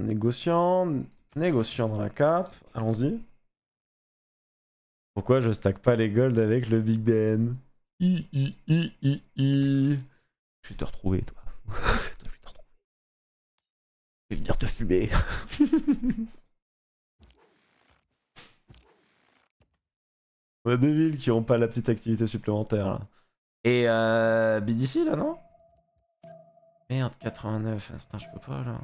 Négociant dans la cape. Allons-y. Pourquoi je stack pas les golds avec le Big Ben? Je vais te retrouver, toi. Je vais te retrouver. Je vais venir te fumer. On a deux villes qui ont pas la petite activité supplémentaire là. Et BDC là, non? Merde, 89. Putain, je peux pas là.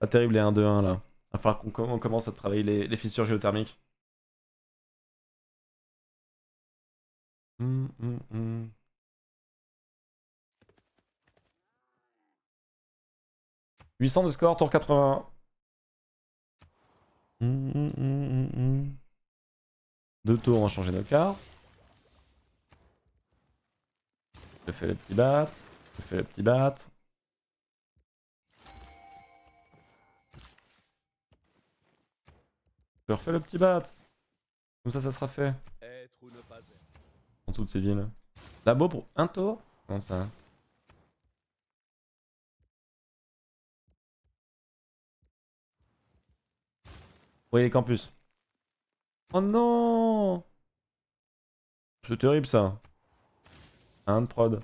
Pas terrible les 1-2-1 là. Il va falloir qu'on commence à travailler les fissures géothermiques. $800 de score, tour 81. Deux tours, on va changer nos cartes. Je fais le petit bat. Je fais le petit bat. Je refais le petit bat. Comme ça, ça sera fait. En dessous de ces villes. Labo pour un tour. Comment ça? Oui, les campus. Oh non! C'est terrible ça. Un de prod.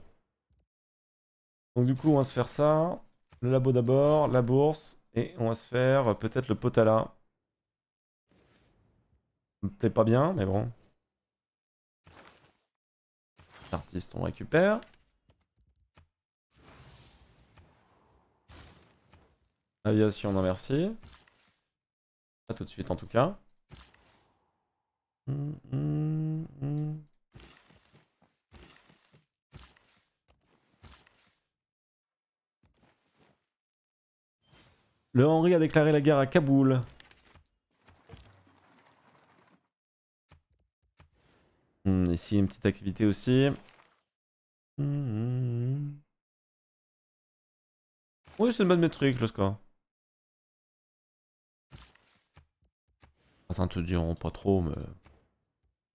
Donc du coup, on va se faire ça. Le labo d'abord, la bourse. Et on va se faire peut-être le potala. Ça me plaît pas bien, mais bon. L'artiste, on récupère. Aviation, non merci. Pas tout de suite en tout cas. Le Henri a déclaré la guerre à Kaboul. Ici une petite activité aussi. Oui, c'est une bonne métrique le score. Certains te diront pas trop, mais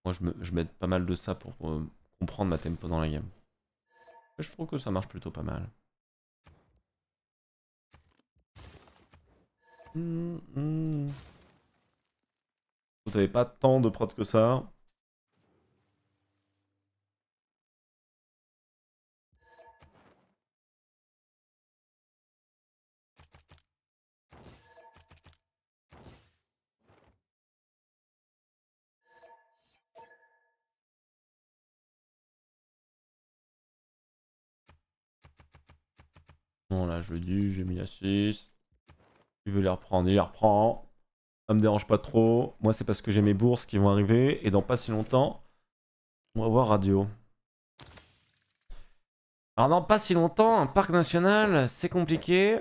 moi je mets pas mal de ça pour comprendre ma tempo dans la game. Et je trouve que ça marche plutôt pas mal. Vous n'avez pas tant de prod que ça. Bon, là je le dis, j'ai mis à 6. Il veut les reprendre, il les reprend. Ça me dérange pas trop. Moi c'est parce que j'ai mes bourses qui vont arriver. Et dans pas si longtemps, on va voir radio. Alors dans pas si longtemps, un parc national, c'est compliqué.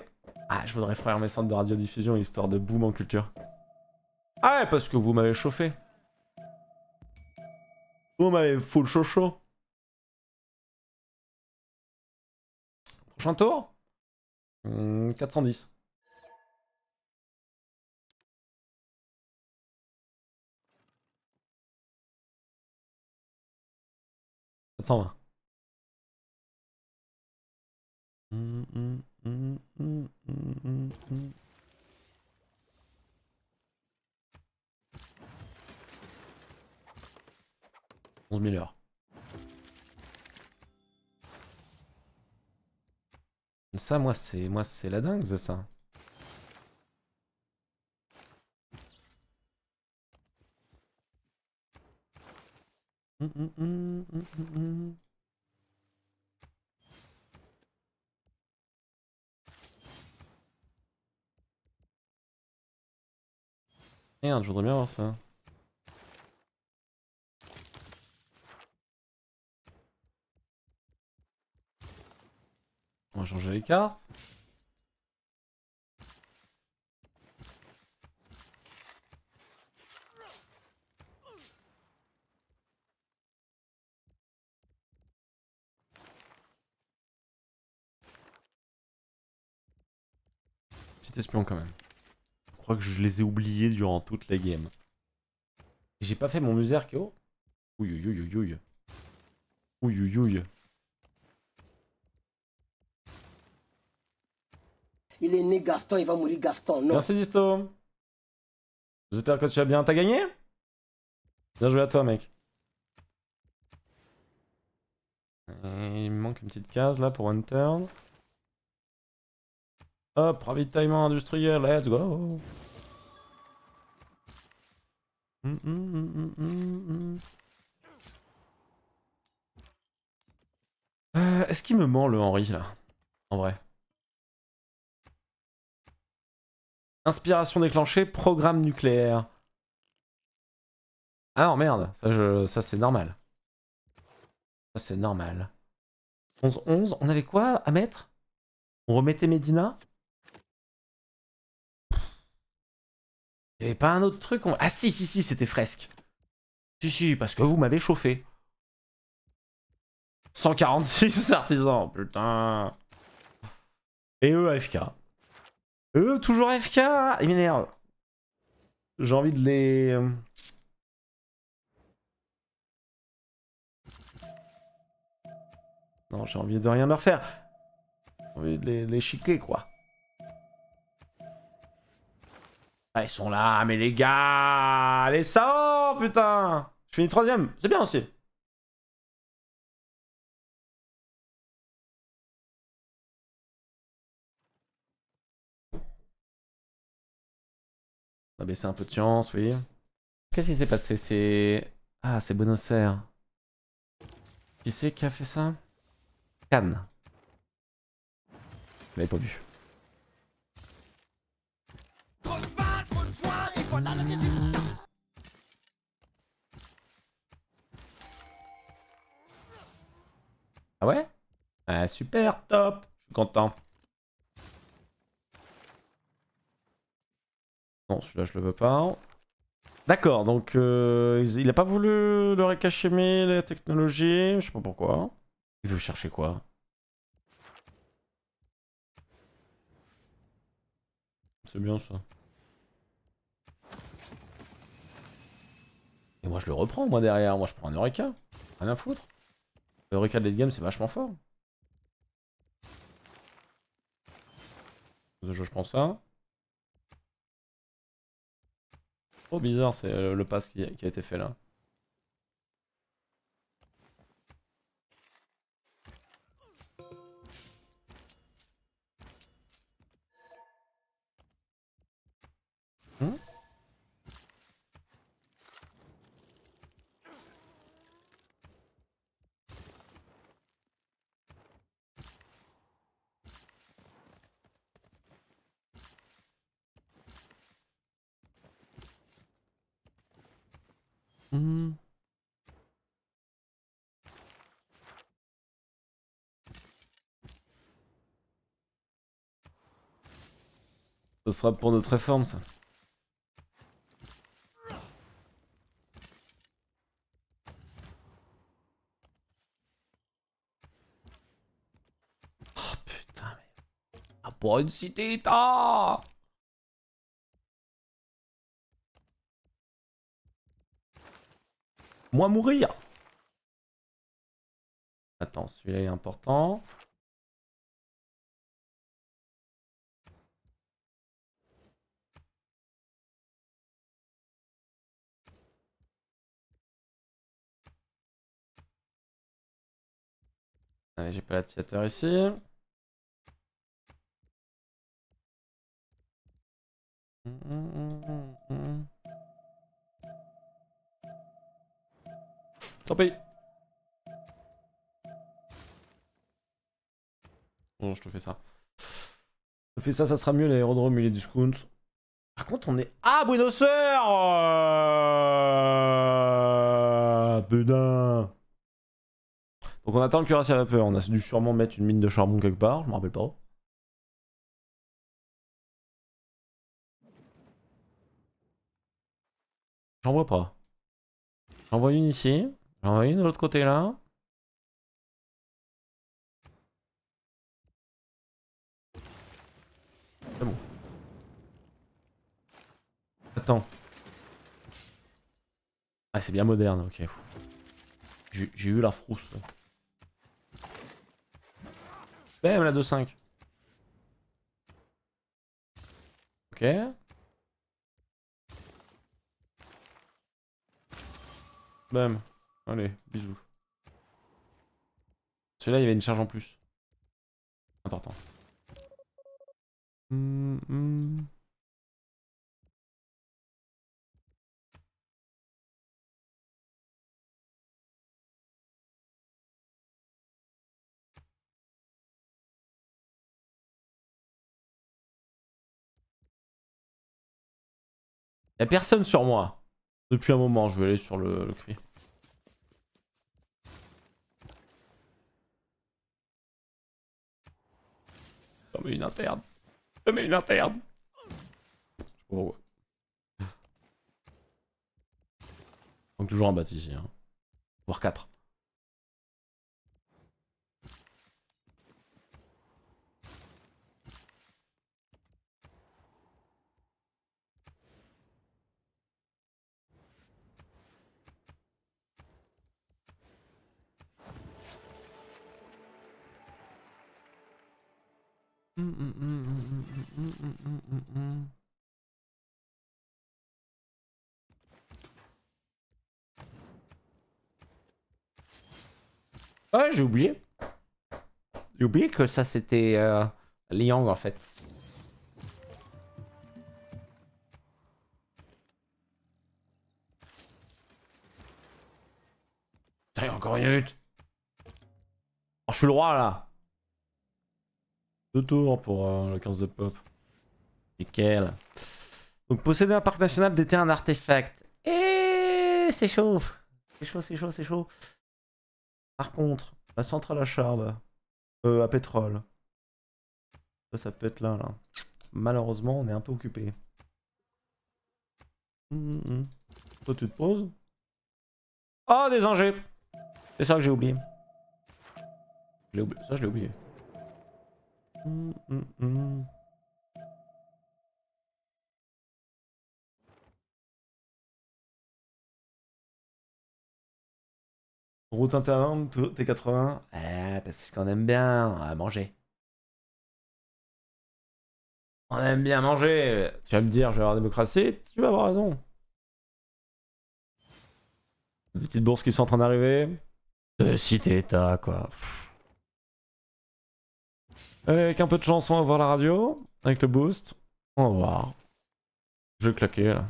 Ah, je voudrais faire mes centres de radiodiffusion histoire de boom en culture. Ah ouais, parce que vous m'avez chauffé. Vous m'avez full chaud. Prochain tour 410. $11,000. Ça, moi c'est la dingue de ça. Merde, je voudrais bien voir ça. On va changer les cartes. Petit espion quand même. Je crois que je les ai oubliés durant toute la game. J'ai pas fait mon musée archéo. Ouille ouille ouille ouille. Ouille ouille ouille. il est né Gaston, il va mourir Gaston. Non. Merci Disto. J'espère que tu vas bien. T'as gagné? Bien joué à toi, mec. Et il me manque une petite case là pour one turn. Hop, ravitaillement industriel, let's go. Est-ce qu'il me ment le Henri là? En vrai. Inspiration déclenchée, programme nucléaire. Ah non, merde, ça c'est normal. Ça c'est normal. 11-11, on avait quoi à mettre? On remettait Medina? Il n'y avait pas un autre truc on... Ah si, c'était fresque. Si, parce que vous m'avez chauffé. 146 artisans, putain. Et eux AFK. Eux toujours AFK. Ils m'énervent. J'ai envie de les... Non, j'ai envie de rien leur faire. J'ai envie de les chiquer, quoi. Ah, ils sont là, mais les gars, les saons, putain. Je finis 3ème, c'est bien aussi. On a baissé un peu de chance, oui. Qu'est-ce qui s'est passé? C'est... Ah, c'est Buenos Aires. Qui c'est qui a fait ça? Cannes. Vous l'avez pas vu. Ah ouais? Ah super, top. Je suis content. Non, celui-là je le veux pas. D'accord, donc il a pas voulu leur récachemer la technologie. Je sais pas pourquoi. Il veut chercher quoi? C'est bien ça. Et moi je le reprends, moi derrière, moi je prends un Eureka. Rien à foutre. Le Eureka de late game c'est vachement fort. Je prends ça. Oh bizarre, c'est le pass qui a été fait là. Ce sera pour notre réforme ça. Oh putain mais... Ah pour une cité-état! Moi mourir! Attends, celui-là est important. Allez, j'ai pas la théâtre ici. Tant pis. Bon, je te fais ça. Je te fais ça, ça sera mieux l'aérodrome, il est discount. Par contre, on est à Buenos Aires. Putain. Donc on attend le cuirassé à vapeur, on a dû sûrement mettre une mine de charbon quelque part, je me rappelle pas où. J'en vois pas. J'en vois une ici, j'en vois une de l'autre côté là. C'est bon. Attends. Ah c'est bien moderne, ok. J'ai eu la frousse. Même la 2-5. Ok. Bam. Allez, bisous. Celui-là, il y avait une charge en plus. Important. Y'a personne sur moi. Depuis un moment, je vais aller sur le cri. Non mais une interne. Non mais une interne. Oh ouais. Donc toujours un bat ici, hein. Voire 4. Ah, j'ai oublié. J'ai oublié que ça c'était Liang en fait. Putain, il y a encore une minute. Oh, je suis le roi là. 2 tours pour le 15 de pop. Nickel. Donc posséder un parc national détient un artefact. Et c'est chaud. C'est chaud, c'est chaud, c'est chaud. Par contre, la centrale à charbon, à pétrole. Ça, ça peut être là, là. Malheureusement, on est un peu occupé. Toi, tu te poses. Oh, des ingés. C'est ça que j'ai oublié. Ça, je l'ai oublié. Route interne, T80. Ah, parce qu'on aime bien manger. On aime bien manger. Tu vas me dire, je vais avoir la démocratie. Tu vas avoir raison. Une petite bourse qui sont en train d'arriver. De cité-état, quoi. Avec un peu de chance, on va voir la radio. Avec le boost, on va voir. Je vais claquer là.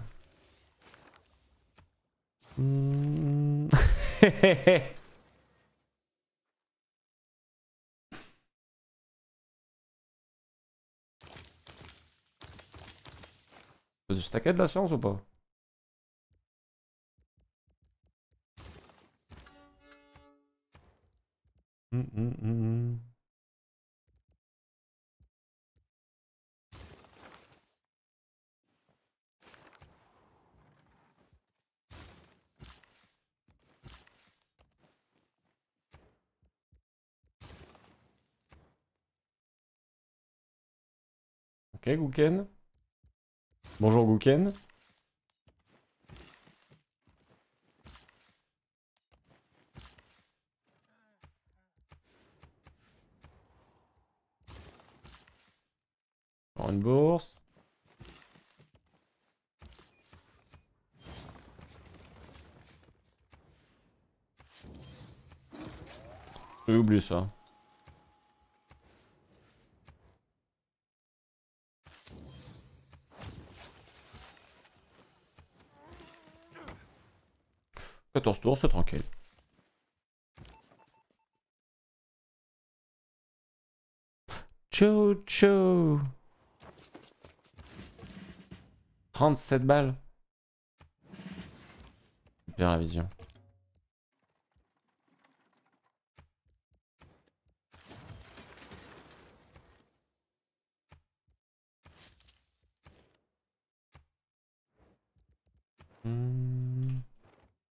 Faut se stacker de la science ou pas? Ok, Gouken. Bonjour Gouken. Encore une bourse. J'ai oublié ça. Tours, c'est tranquille. Tchou tchou. 37 balles. Super la vision.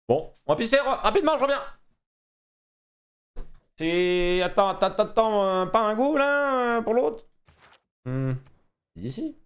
Bon, on va pisser rapidement, je reviens. C'est... Attends, attends, pas un goût là pour l'autre. C'est ici.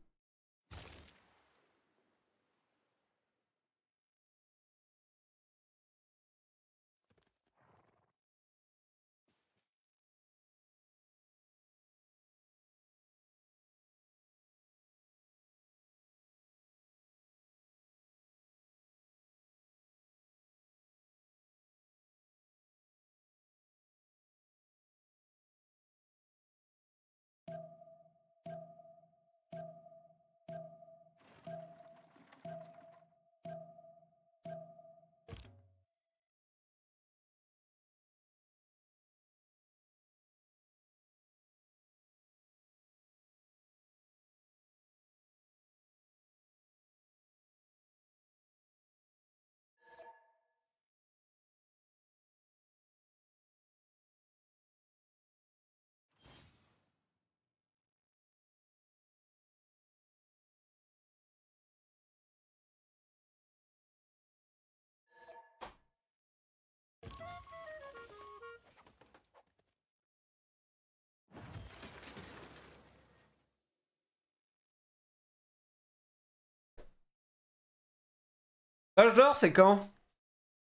L'âge d'or, c'est quand?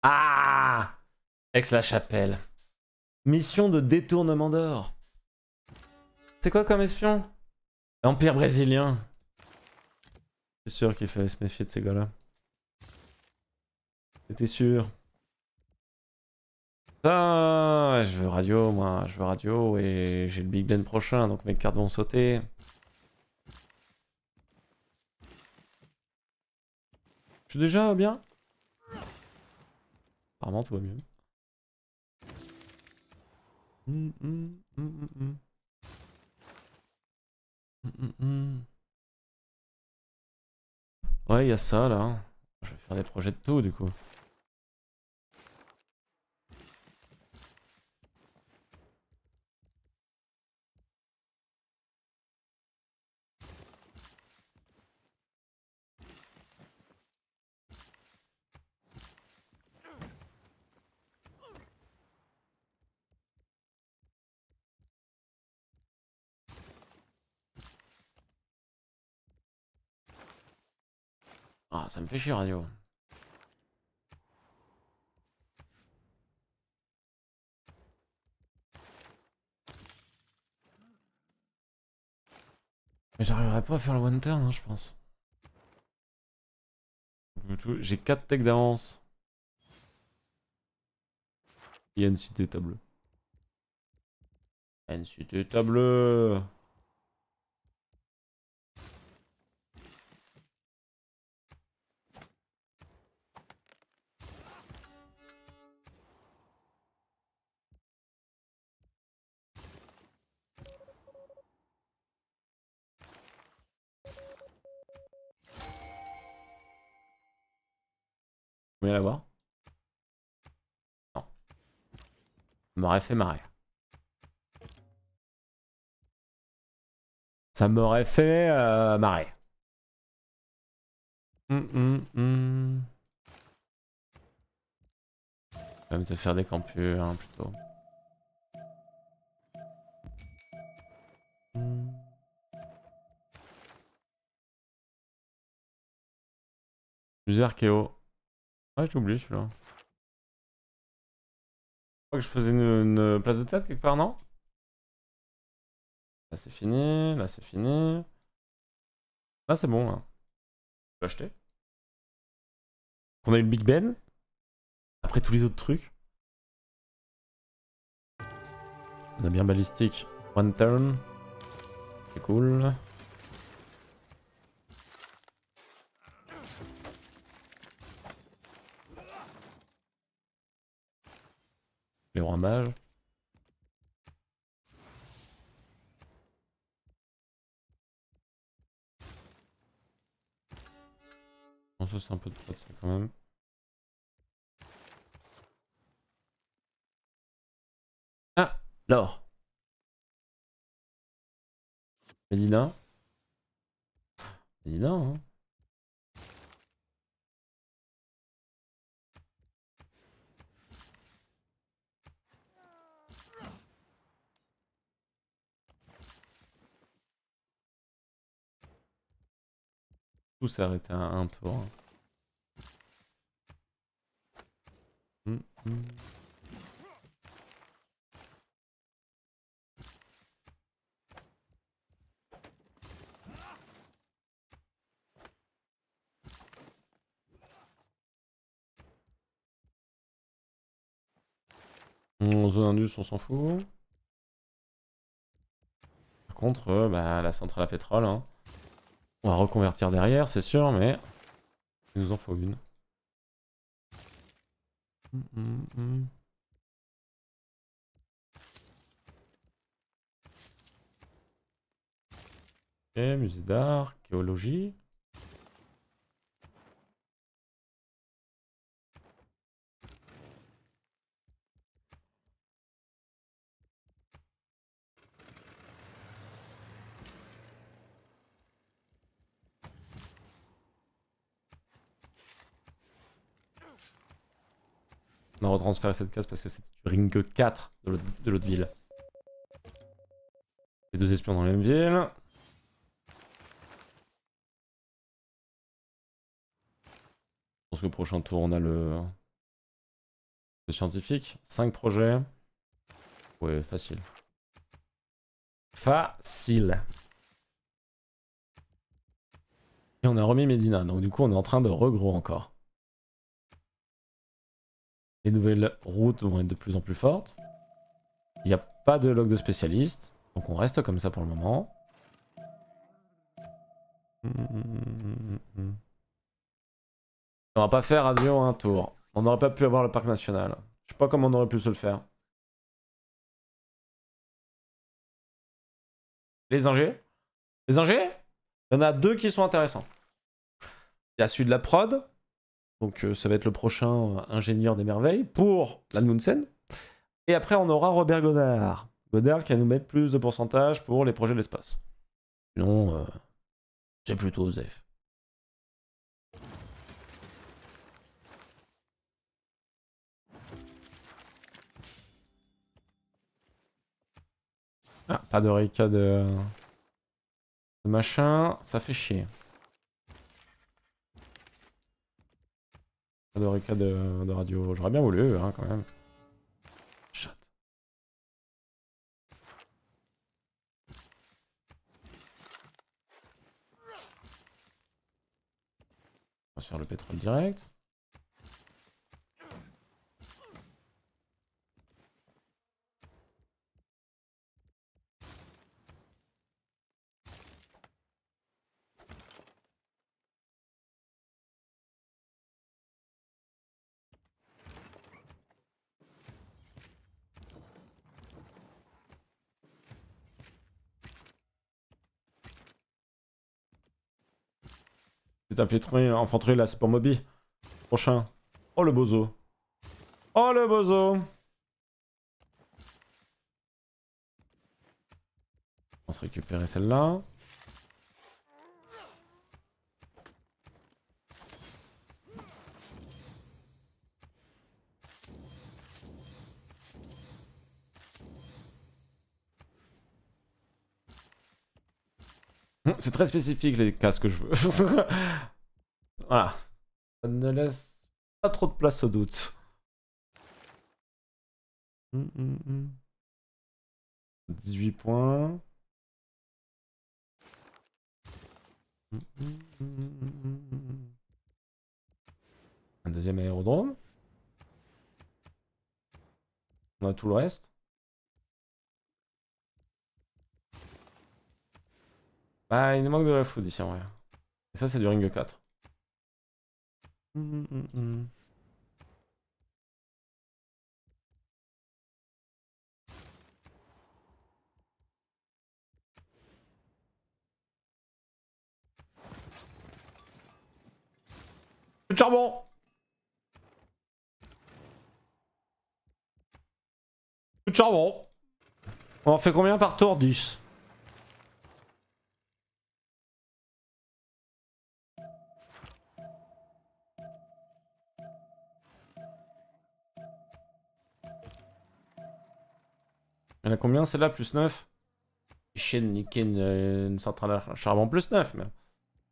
Ah, Aix-la-Chapelle. Mission de détournement d'or. C'est quoi comme espion? L'Empire brésilien. C'est sûr qu'il fallait se méfier de ces gars-là. C'était sûr. Ça, je veux radio, moi. Je veux radio et j'ai le Big Ben prochain, donc mes cartes vont sauter. Je suis déjà bien? Apparemment, tout va mieux. Ouais, il y a ça là. Je vais faire des projets de tout du coup. Ah, ça me fait chier radio. Mais j'arriverai pas à faire le one turn, hein, je pense. J'ai 4 techs d'avance. Il y a une cité table. Une cité table. La voir, non, ça m'aurait fait marrer. Ça m'aurait fait marrer. Je vais même te faire des campus hein, plutôt. Musée archéo. Ouais, j'oublie celui-là. Je crois que je faisais une place de tête quelque part, non? Là c'est fini, là c'est fini. Là c'est bon, là. Je peux acheter. On a eu le Big Ben. Après tous les autres trucs. On a bien balistique. One turn. C'est cool. Les rois mages. On se sent un peu trop de ça quand même. Ah, l'or. Medina. Medina, hein. S'arrêter à un tour. En zone indus, on s'en fout. Par contre, bah, la centrale à pétrole. Hein. On va reconvertir derrière, c'est sûr, mais il nous en faut une. Et musée d'art, archéologie. On a retransféré cette case parce que c'était du ring 4 de l'autre ville. Les deux espions dans la même ville. pense que prochain tour, on a le scientifique. 5 projets. Ouais, facile. Facile. Et on a remis Medina. Donc du coup, on est en train de regros encore. Les nouvelles routes vont être de plus en plus fortes. Il n'y a pas de log de spécialiste. Donc on reste comme ça pour le moment. On va pas faire avion un tour. On n'aurait pas pu avoir le parc national. Je sais pas comment on aurait pu se le faire. Les ingés. Les ingés, il y en a deux qui sont intéressants. Il y a celui de la prod. Donc ça va être le prochain ingénieur des merveilles pour l'Amundsen. Et après on aura Robert Goddard. Goddard qui va nous mettre plus de pourcentage pour les projets de l'espace. Sinon... c'est plutôt Osef. Ah, pas de réca de machin, ça fait chier. Pas de réca de radio, j'aurais bien voulu hein, quand même. On va faire le pétrole direct. Infiltré, infanterie, là c'est pour Moby. Prochain. Oh le bozo. Oh le bozo. On va se récupérer celle-là. C'est très spécifique les casques que je veux. Voilà. Ça ne laisse pas trop de place au doute. Mm -mm. 18 points. Mm -mm. Un deuxième aérodrome. On a tout le reste. Ah, il nous manque de la food ici en vrai. Et ça, c'est du ring 4. Le charbon. Le charbon. On en fait combien par tour? 10. Il y en a combien celle-là? Plus 9. Chez une centrale à charbon. Plus 9 même.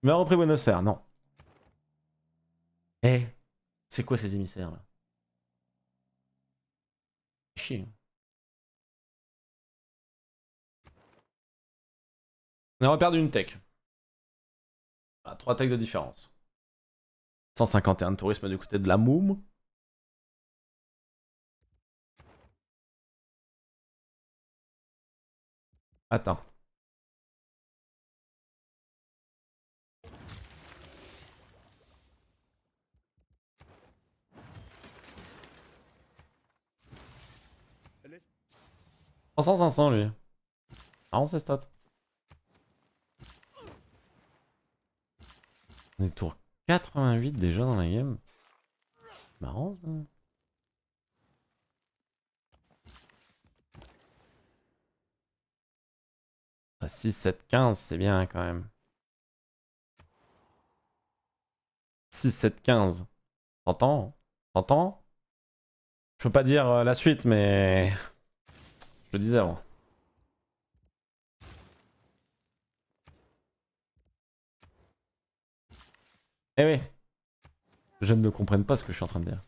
Mais on a repris Buenos Aires, non. Eh, hey, c'est quoi ces émissaires là? Chier. On a perdu une tech. Voilà, 3 techs de différence. 151 de tourisme du côté de la Moum. Attends. Allez. 300-500 lui. Ah on sait stats. On est tour 88 déjà dans la game. Marrant ça. À 6, 7, 15, c'est bien quand même. 6, 7, 15. T'entends? T'entends? Je peux pas dire la suite, mais... je le disais avant. Eh oui. Les jeunes ne comprennent pas ce que je suis en train de dire.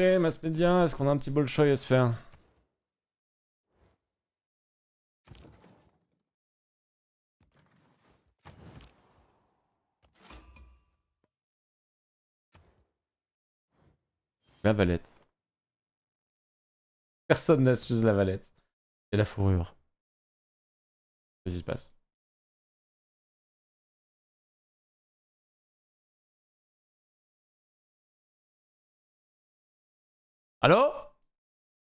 Ok, Maspedia, est-ce qu'on a un petit Bolshoy à se faire? La Valette. Personne n'assuse la Valette. Et la fourrure. Qu'est-ce qui se passe? Allô?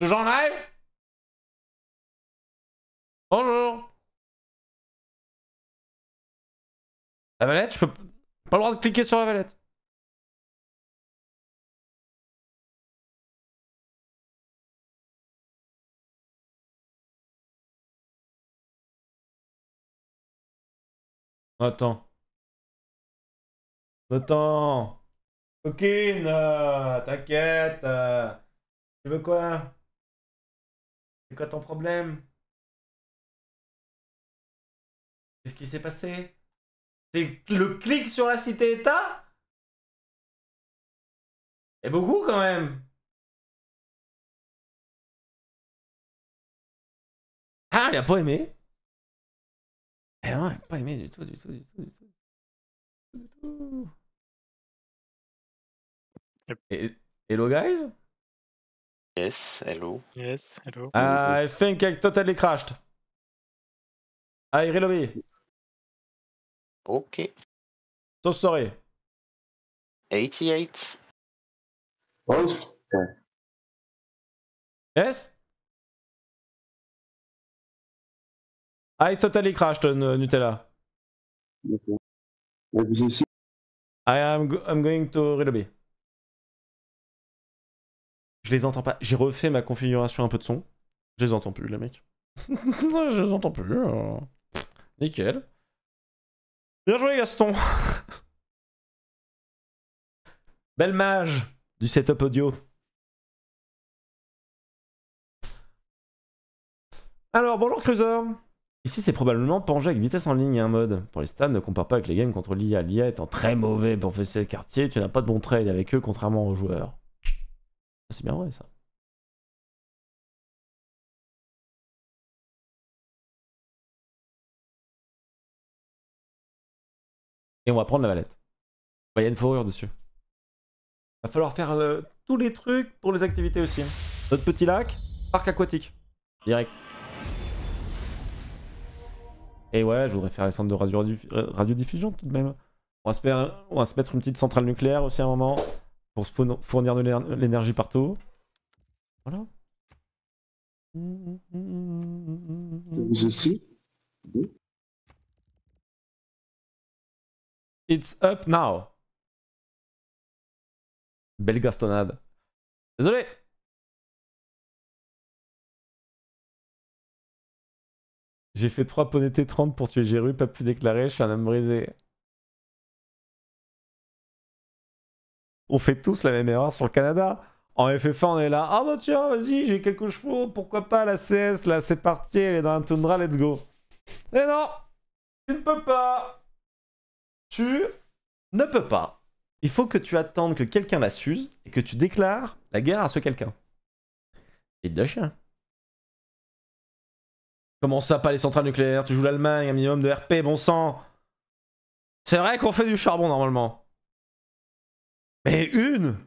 Toujours en live? Bonjour! La Valette, je peux pas le droit de cliquer sur la Valette. Attends. Attends. Ok, t'inquiète. Tu veux quoi? C'est quoi ton problème? Qu'est-ce qui s'est passé? C'est le clic sur la cité-état? Et beaucoup quand même. Ah, il a pas aimé. Eh non, il a pas aimé du tout, du tout, du tout, du tout. Du tout. Yep. Hello guys? Yes, hello. Yes, hello. I think I totally crashed. I reloaded. Okay. So sorry. 88. Oh. Yes? I totally crashed, Nutella. Okay. I'm going to reload. Je les entends pas. J'ai refait ma configuration un peu de son. Je les entends plus, les mecs. Je les entends plus. Nickel. Bien joué, Gaston. Belle mage du setup audio. Alors, bonjour, Cruiser. Ici, c'est probablement penché avec vitesse en ligne, un mode. Pour les stats, ne compare pas avec les games contre l'IA. L'IA étant très mauvais pour faire ses quartiers, tu n'as pas de bon trade avec eux, contrairement aux joueurs. C'est bien vrai ça. Et on va prendre la Valette. Il y a une fourrure dessus. Va falloir faire tous les trucs pour les activités aussi. Hein. Notre petit lac, parc aquatique. Direct. Et ouais, je voudrais faire les centres de radiodiffusion tout de même. On va se mettre une petite centrale nucléaire aussi à un moment. Pour se fournir de l'énergie partout. Voilà. It's up now. Belle gastonnade. Désolé. J'ai fait 3 ponetés 30 pour tuer Géru, pas pu déclarer, je suis un homme brisé. On fait tous la même erreur sur le Canada. En FFA, on est là. Ah bah tiens, vas-y, j'ai quelques chevaux. Pourquoi pas la CS, là, c'est parti. Elle est dans un toundra, let's go. Mais non, tu ne peux pas. Tu ne peux pas. Il faut que tu attendes que quelqu'un la suze et que tu déclares la guerre à ce quelqu'un. Et de chien. Comment ça, pas les centrales nucléaires? Tu joues l'Allemagne, un minimum de RP, bon sang. C'est vrai qu'on fait du charbon, normalement. Mais une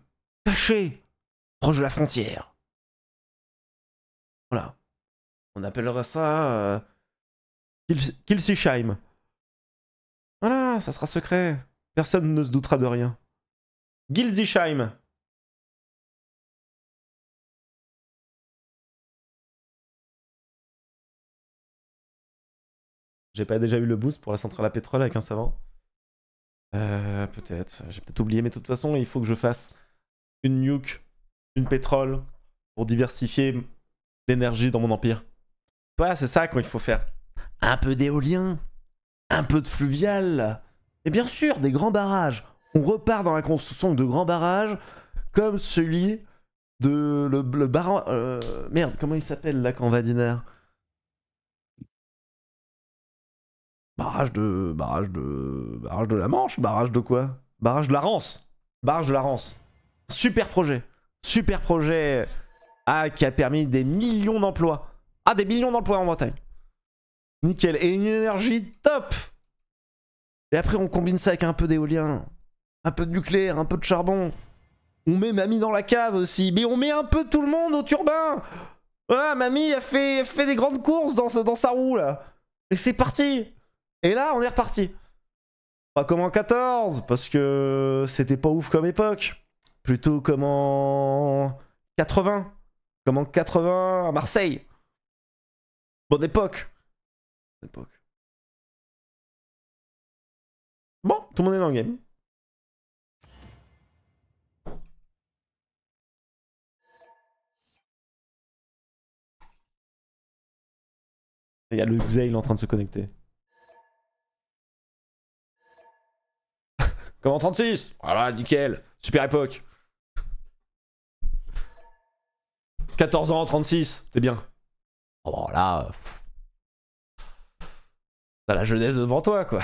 cachée proche de la frontière. Voilà. On appellera ça Kilchsheim. Voilà, ça sera secret. Personne ne se doutera de rien. Kilchsheim. J'ai pas déjà eu le boost pour la centrale à pétrole avec un savant? Peut-être, j'ai peut-être oublié, mais de toute façon, il faut que je fasse une nuke, une pétrole pour diversifier l'énergie dans mon empire. Voilà, c'est ça qu'il faut faire. Un peu d'éolien, un peu de fluvial, et bien sûr des grands barrages. On repart dans la construction de grands barrages comme celui de le baron... merde, comment il s'appelle le lac en vadinaire? Barrage de la Manche, barrage de quoi? Barrage de la Rance. Barrage de la Rance. Super projet. Super projet. Ah, qui a permis des millions d'emplois. Ah, des millions d'emplois en Bretagne. Nickel. Et une énergie top. Et après, on combine ça avec un peu d'éolien, un peu de nucléaire, un peu de charbon. On met Mamie dans la cave aussi. Mais on met un peu tout le monde au turbin. Voilà, Mamie a fait des grandes courses dans sa roue, là. Et c'est parti. Et là, on est reparti. Pas comme en 14, parce que c'était pas ouf comme époque. Plutôt comme en 80. Comme en 80 à Marseille. Bonne époque. Bon, tout le monde est dans le game. Il y a le Xail en train de se connecter. Comme en 36. Voilà, nickel. Super époque. 14 ans en 36, c'est bien. Oh, bon, là... T'as la jeunesse devant toi, quoi.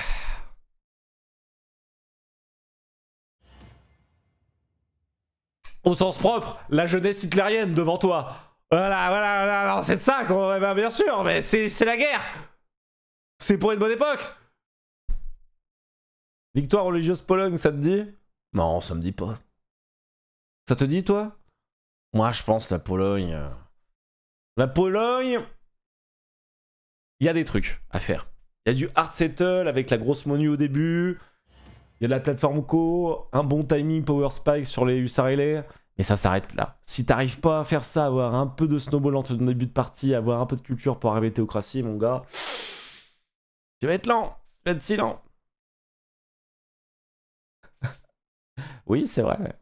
Au sens propre, la jeunesse hitlérienne devant toi. Voilà, voilà, voilà, c'est ça qu'on... Eh ben, bien sûr, mais c'est la guerre. C'est pour une bonne époque. Victoire religieuse Pologne, ça te dit? Non, ça me dit pas. Ça te dit, toi? Moi, je pense la Pologne. La Pologne, il y a des trucs à faire. Il y a du hard settle avec la grosse monnaie au début. Il y a de la plateforme co, un bon timing power spike sur les Hussarelais. Mais ça s'arrête là. Si t'arrives pas à faire ça, avoir un peu de snowball en début de partie, avoir un peu de culture pour arriver à théocratie, mon gars, tu vas être lent. Tu vas être si lent. Oui, c'est vrai.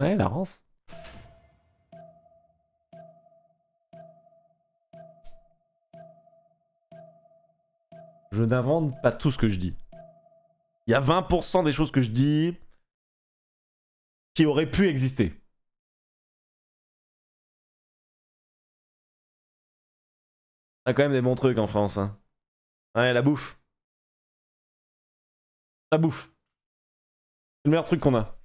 Ouais, la Rance. Je n'invente pas tout ce que je dis. Il y a 20% des choses que je dis qui auraient pu exister. On a quand même des bons trucs en France, hein. Ouais, la bouffe. La bouffe. C'est le meilleur truc qu'on a.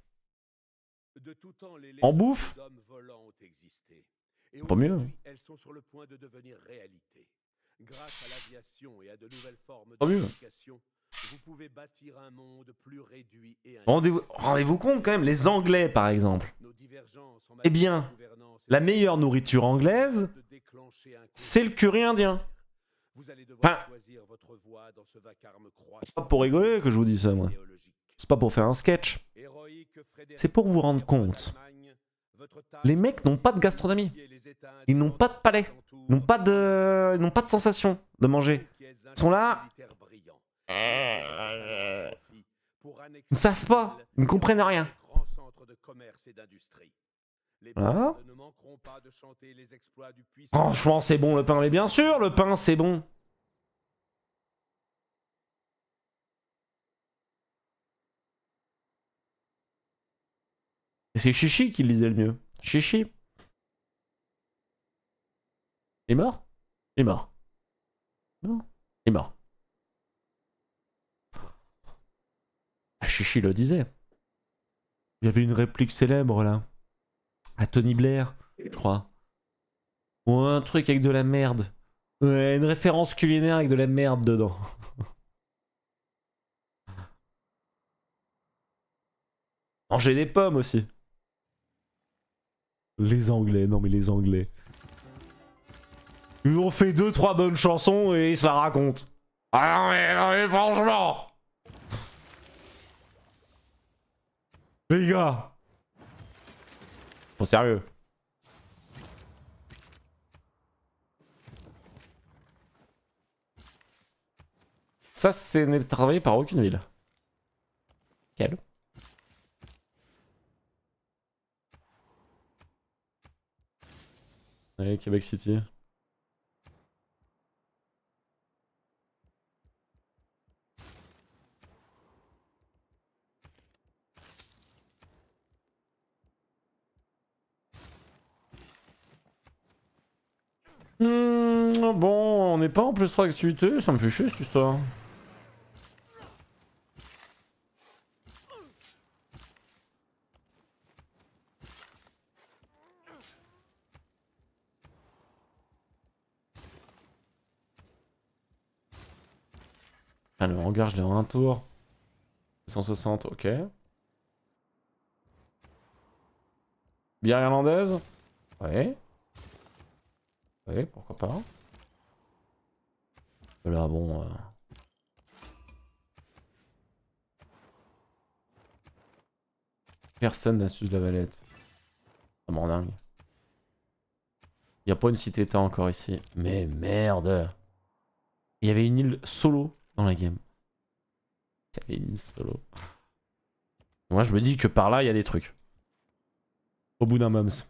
De tout temps, les en bouffe pas mieux. Elles sont sur le point de devenir réalité. Grâce à l'aviation et à de nouvelles formes de communication, vous pouvez bâtir un monde plus réduit et Rendez-vous compte quand même, les Anglais par exemple. Eh bien, la meilleure nourriture anglaise, c'est le curry indien. Vous allez devoir choisir votre voie dans ce vacarme croissant. C'est pas pour rigoler que je vous dis ça, moi. C'est pas pour faire un sketch. C'est pour vous rendre compte. Les mecs n'ont pas de gastronomie. Ils n'ont pas de palais. Ils n'ont pas de, sensation de manger. Ils sont là. Ils ne savent pas. Ils ne comprennent rien. Voilà. Franchement, c'est bon le pain, mais bien sûr, le pain c'est bon. Et c'est Chichi qui le disait le mieux. Chichi. Il est mort? Il est mort. Non, il est mort. Ah, Chichi le disait. Il y avait une réplique célèbre là. À Tony Blair, je crois. Ou un truc avec de la merde. Ouais, une référence culinaire avec de la merde dedans. Manger des pommes aussi. Les Anglais, non mais les Anglais. Ils nous ont fait 2-3 bonnes chansons et ils se la racontent. Ah non mais franchement. Les gars. Bon, sérieux. Ça, c'est n'est travaillé par aucune ville. Quel ? Allez, Québec City. Bon, on n'est pas en plus 3 activités, ça me fait chier cette histoire. Ah, le hangar, je l'ai en un tour. 160, ok. Bière irlandaise? Ouais. Oui, pourquoi pas. Là, bon... Personne n'a su de la Valette. Ça m'en dingue. Il n'y a pas une cité-état encore ici. Mais merde! Il y avait une île solo dans la game. Il y avait une île solo. Moi, je me dis que par là, il y a des trucs. Au bout d'un mums.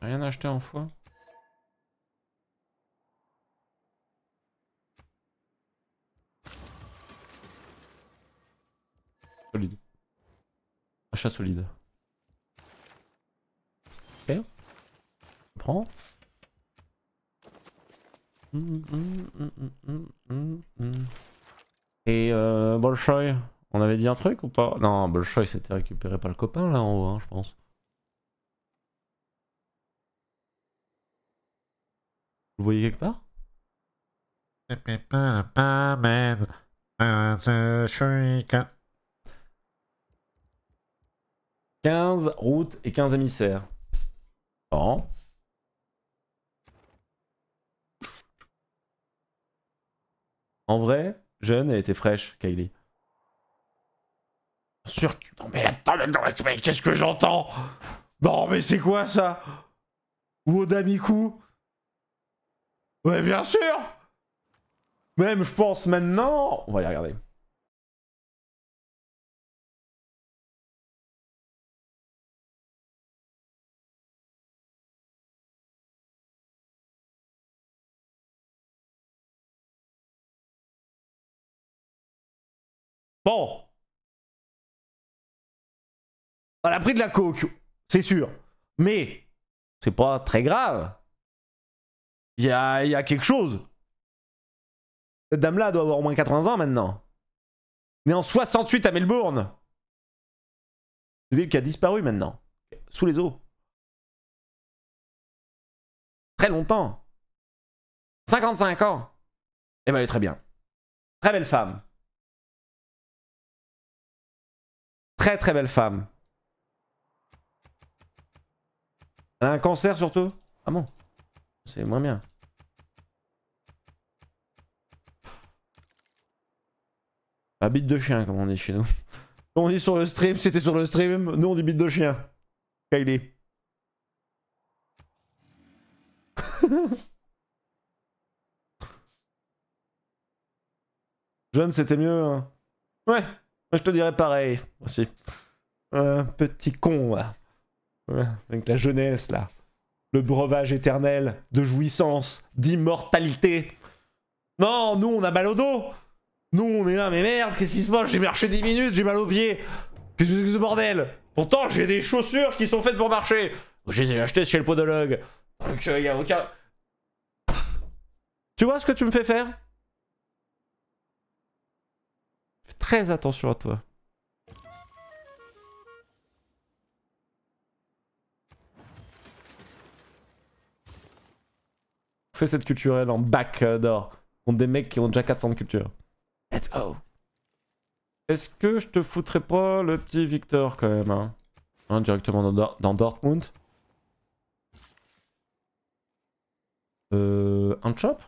Rien acheté en foi. Solide. Achat solide. Ok. Je prends. Et Bolshoy, on avait dit un truc ou pas? Non, Bolshoy s'était récupéré par le copain là en haut, hein, je pense. Vous le voyez quelque part? Je suis 15 routes et 15 émissaires. Bon. En vrai, jeune, elle était fraîche, Kylie. Bien sûr que... Non mais attends, mais qu'est-ce que j'entends? Non mais c'est quoi ça? Wodamiku? Ouais bien sûr. Même je pense maintenant... On va aller regarder. Bon. Elle a pris de la coke, c'est sûr. Mais c'est pas très grave. Il y a quelque chose. Cette dame-là doit avoir au moins 80 ans maintenant. Née en 68 à Melbourne. Une ville qui a disparu maintenant. Sous les eaux. Très longtemps. 55 ans. Eh ben elle est très bien. Très belle femme. Très très belle femme. Elle a un cancer surtout. Ah bon. C'est moins bien. La bite de chien comme on dit chez nous. On dit sur le stream, c'était sur le stream. Nous on dit bite de chien. Kylie. Jeune c'était mieux. Hein. Ouais. Moi je te dirais pareil, aussi. Un petit con, là. Ouais, avec la jeunesse, là. Le breuvage éternel de jouissance, d'immortalité. Non, nous, on a mal au dos. Nous, on est là, mais merde, qu'est-ce qui se passe? J'ai marché 10 minutes, j'ai mal aux pieds. Qu'est-ce que c'est que ce bordel? Pourtant, j'ai des chaussures qui sont faites pour marcher. Je les ai achetées chez le podologue. Donc, il n'y a aucun... Tu vois ce que tu me fais faire? Très attention à toi. Fais cette culturelle en bac d'or. Contre des mecs qui ont déjà 400 de culture. Let's go. Est-ce que je te foutrais pas le petit Victor quand même hein, directement dans Dortmund. Un chop?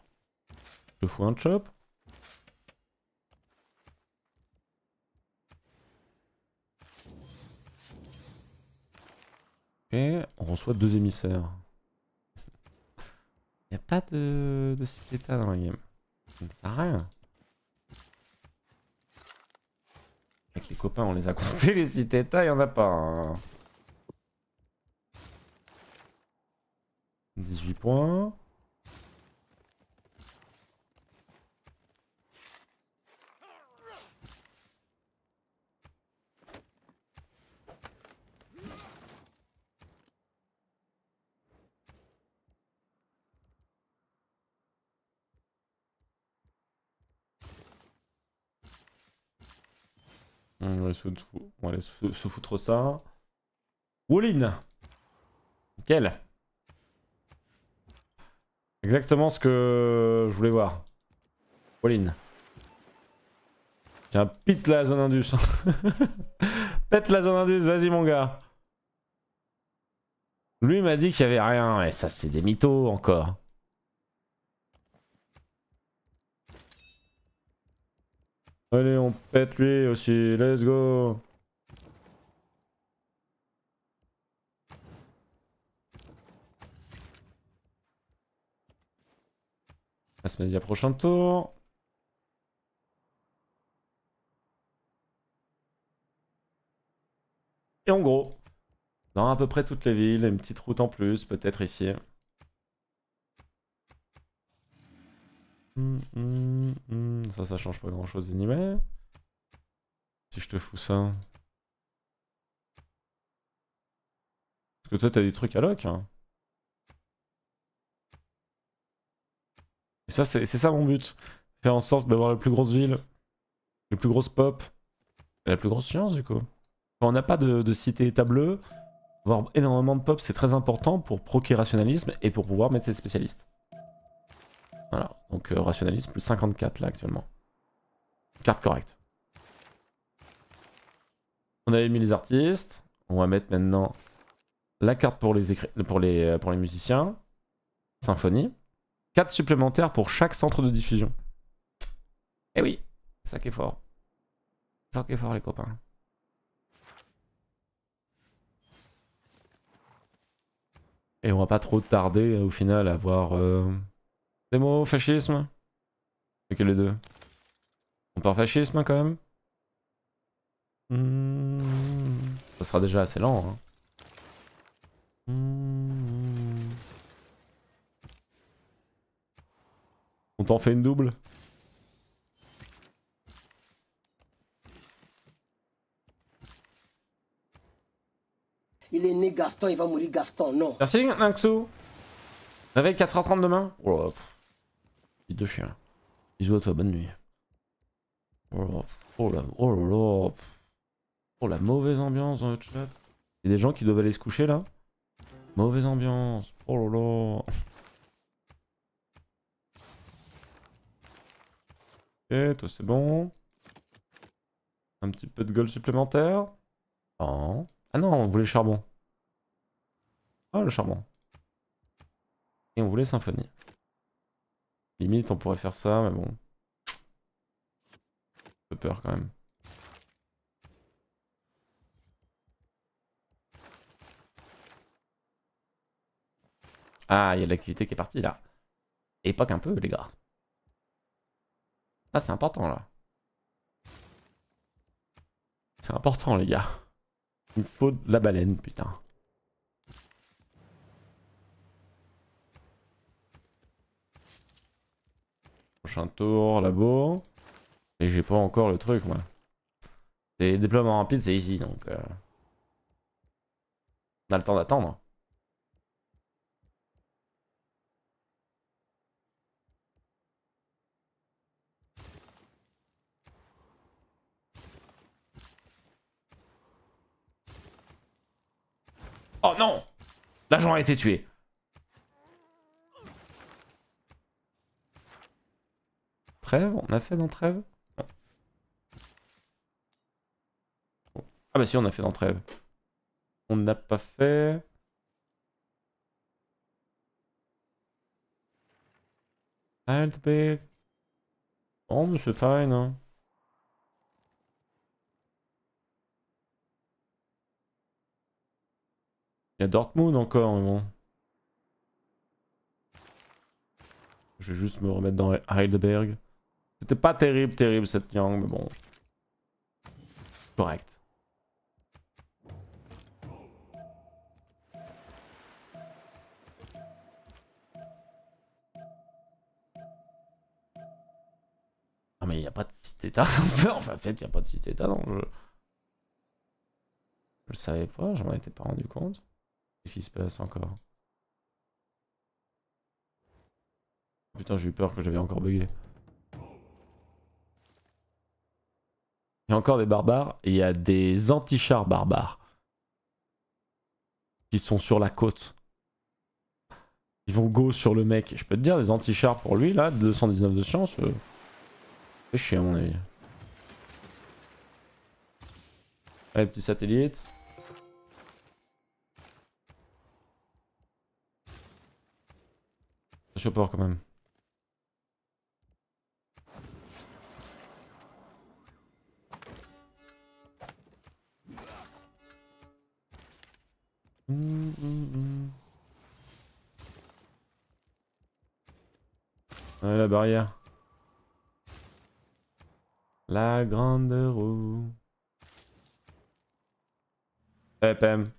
Je te fous un chop. Et on reçoit deux émissaires. Il n'y a pas de cet état dans la game. Ça ne sert à rien. Avec les copains, on les a comptés, les cités états, il n'y en a pas. Hein. 18 points. On va aller se foutre ça. Wallin. Nickel. Exactement ce que je voulais voir. Wallin. Tiens, pète la zone Indus. Pète la zone Indus, vas-y mon gars. Lui m'a dit qu'il n'y avait rien. Et ça c'est des mythos encore. Allez, on pète lui aussi, let's go. On va se mettre à prochain tour. Et en gros, dans à peu près toutes les villes, une petite route en plus, peut-être ici. Ça change pas grand chose d'animé. Si je te fous ça. Parce que toi t'as des trucs à loc. Hein. Et ça c'est ça mon but. Faire en sorte d'avoir la plus grosse ville, les plus grosses pop, et la plus grosse science du coup. Quand on n'a pas de cité état bleue, avoir énormément de pop c'est très important pour proquer rationalisme et pour pouvoir mettre ses spécialistes. Voilà, donc rationalisme plus 54 là actuellement. Carte correcte. On avait mis les artistes. On va mettre maintenant la carte pour les musiciens. Symphonie. 4 supplémentaires pour chaque centre de diffusion. Eh oui, ça qui est fort. Ça qui est fort les copains. Et on va pas trop tarder au final à voir... Des mots, fascisme. Lequel les deux? On part fascisme quand même. Ça sera déjà assez lent. Hein. On t'en fait une double. Il est né Gaston, il va mourir Gaston, non. Merci Nanxou. Vous avez 4h30 demain. Oh, de chien. Bisous à toi, bonne nuit. Oh la mauvaise ambiance dans le chat. Il y a des gens qui doivent aller se coucher là. Mauvaise ambiance. Oh là là. Ok, toi c'est bon. Un petit peu de gold supplémentaire. Oh. Ah non, on voulait charbon. Ah le charbon. Et on voulait symphonie. Limite on pourrait faire ça mais bon. Un peu peur quand même. Ah il y a de l'activité qui est partie là. Et pas qu'un peu les gars. Là c'est important là. C'est important les gars. Il faut de la baleine putain. Prochain tour, labo. Et j'ai pas encore le truc moi. C'est déploiement rapide, c'est easy donc. On a le temps d'attendre. Oh non! L'agent a été tué. On a fait dans trêve non. Ah bah si on a fait dans trêve. On n'a pas fait. Heidelberg. Bon mais c'est fine hein. Il y a Dortmund encore, mais bon. Je vais juste me remettre dans Heidelberg. C'était pas terrible, cette yang, mais bon. Correct. Ah mais il n'y a pas de cité-état. Enfin, en fait, il n'y a pas de cité-état dans le jeu. Je le savais pas, j'en étais pas rendu compte. Qu'est-ce qui se passe encore? Putain, j'ai eu peur que j'avais encore bugué. Il y a encore des barbares et il y a des anti-chars barbares qui sont sur la côte. Ils vont go sur le mec. Je peux te dire, des anti-chars pour lui là, 219 de science, c'est chier à mon avis. Allez, petit satellite. J'ai peur quand même. Ouais, la barrière. La grande roue. Eh, PM.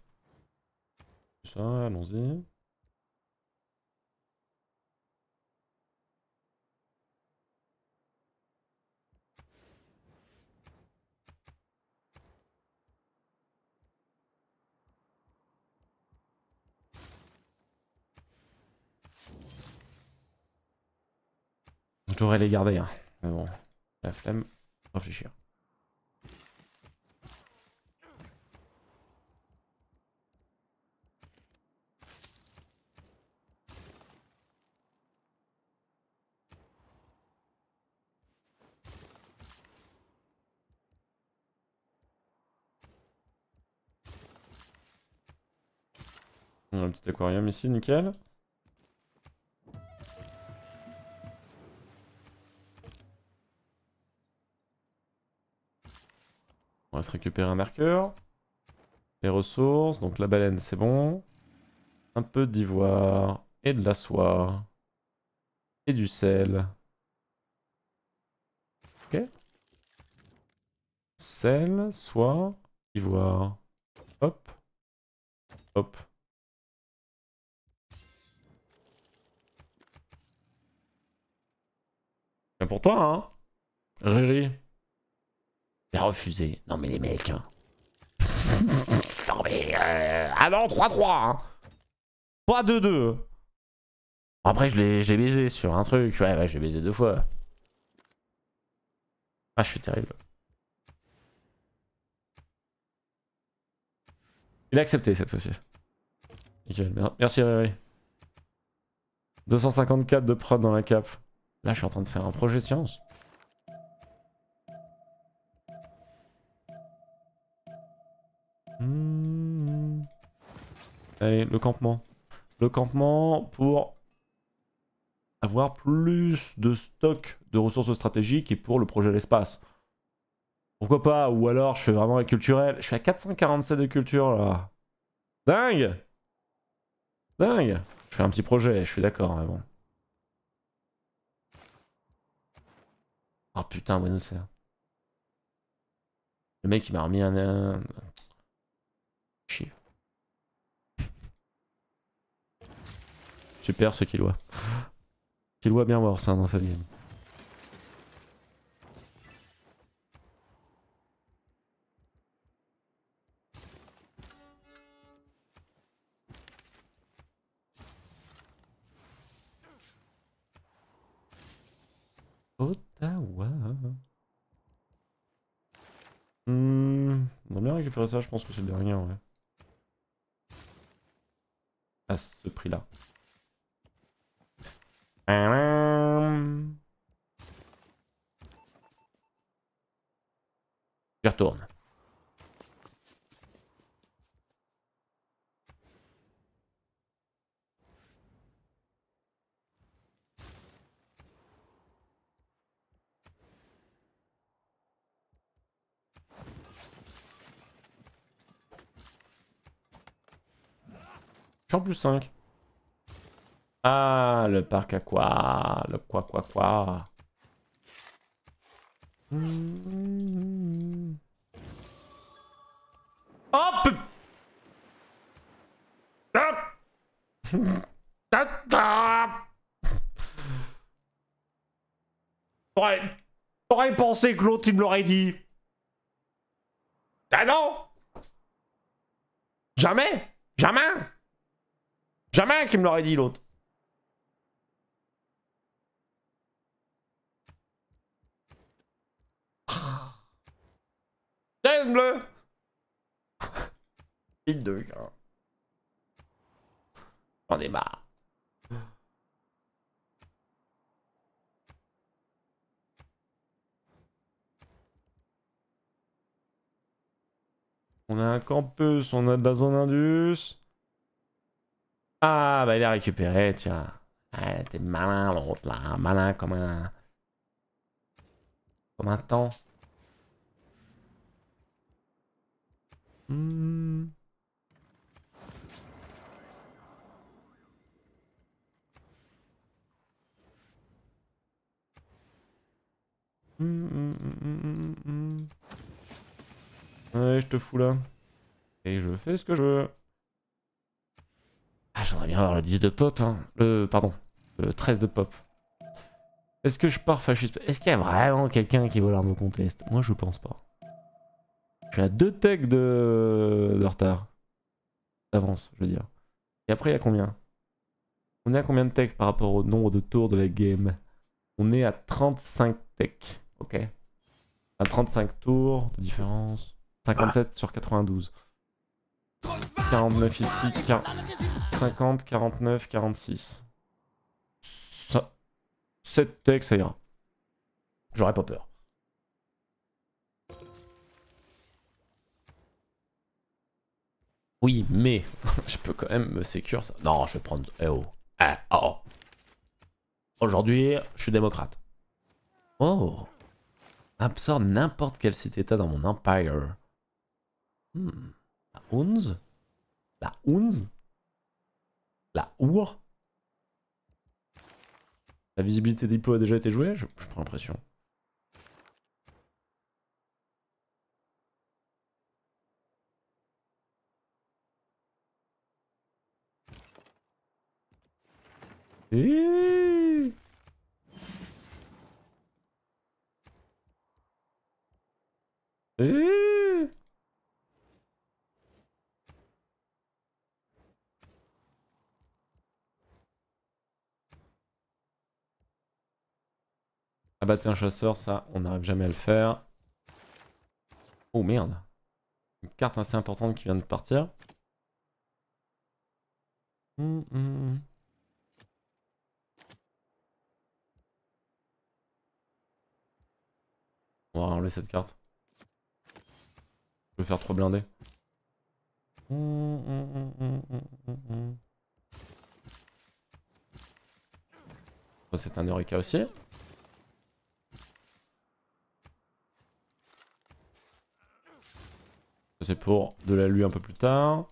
Ça, allons-y. J'aurais les gardés, hein. Mais bon, la flemme, réfléchir. On a un petit aquarium ici, nickel. On va se récupérer un marqueur, les ressources, donc la baleine c'est bon, un peu d'ivoire, et de la soie, et du sel. Ok. Sel, soie, ivoire. Hop. Hop. C'est pour toi, hein, Riri. J'ai refusé. Non mais les mecs. Hein. Non mais... Ah non, 3-3. Hein. 3-2-2. Après je l'ai baisé sur un truc. Ouais, j'ai baisé 2 fois. Ah, je suis terrible. Il a accepté cette fois-ci. Nickel, merci Réry. 254 de prod dans la cape. Là je suis en train de faire un projet de science. Allez, le campement. Le campement pour avoir plus de stock de ressources stratégiques et pour le projet de l'espace. Pourquoi pas? Ou alors je fais vraiment la culturelle. Je suis à 447 de culture là. Dingue! Dingue! Je fais un petit projet, je suis d'accord, mais bon. Oh putain, Buenos Aires. Le mec il m'a remis un... Chier. Super ce Kilwa. Kilwa bien mort ça dans sa game. Ottawa. On va bien récupérer ça, je pense que c'est le dernier ouais. À ce prix là. Je retourne. J'en plus 5. Ah, le parc à quoi? Le quoi. Hop! T'aurais pensé que l'autre il me l'aurait dit. Ah non! Jamais! Jamais! Jamais qu'il me l'aurait dit l'autre. Tiens bleu. Vite de gars. J'en ai marre. On a un campus, on a de la zone indus. Ah bah il a récupéré, tiens. Ouais, t'es malin l'autre là, malin comme un... Comme un temps. Ouais, je te fous là. Et je fais ce que je veux. Ah, j'aimerais bien avoir le 10 de pop. Hein. Pardon, le 13 de pop. Est-ce que je pars fasciste? Est-ce qu'il y a vraiment quelqu'un qui veut l'arme au contest? Moi, je pense pas. Je suis à 2 techs de retard. D'avance, je veux dire. Et après, il y a combien? On est à combien de techs par rapport au nombre de tours de la game? On est à 35 techs. Ok. À 35 tours de différence. 57 sur 92. 49 ici, 50, 49, 46. 7 techs, ça ira. J'aurais pas peur. Oui, mais je peux quand même me sécure ça. Non, je vais prendre... Eh oh. Eh oh. Aujourd'hui, je suis démocrate. Oh. Absorbe n'importe quelle cité-état dans mon empire. La Hunz. La Hunz. La Our. La visibilité des plots a déjà été jouée, je prends l'impression. Et... Abattre un chasseur, ça, on n'arrive jamais à le faire. Oh merde. Une carte assez importante qui vient de partir. On va enlever cette carte. Je peux faire 3 blindés. C'est un Eureka aussi. C'est pour de l'alu un peu plus tard.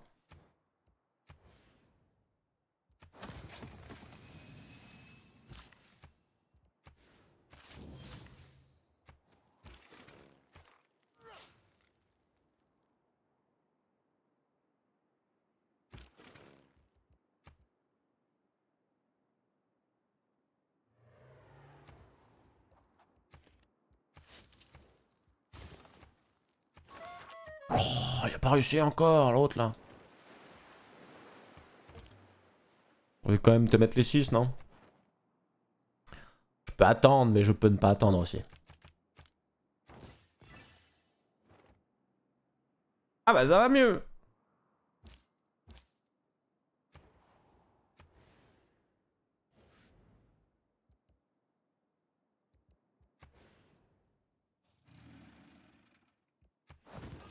Réussi encore l'autre là. On va quand même te mettre les 6, non? Je peux attendre, mais je peux ne pas attendre aussi. Ah bah ça va mieux.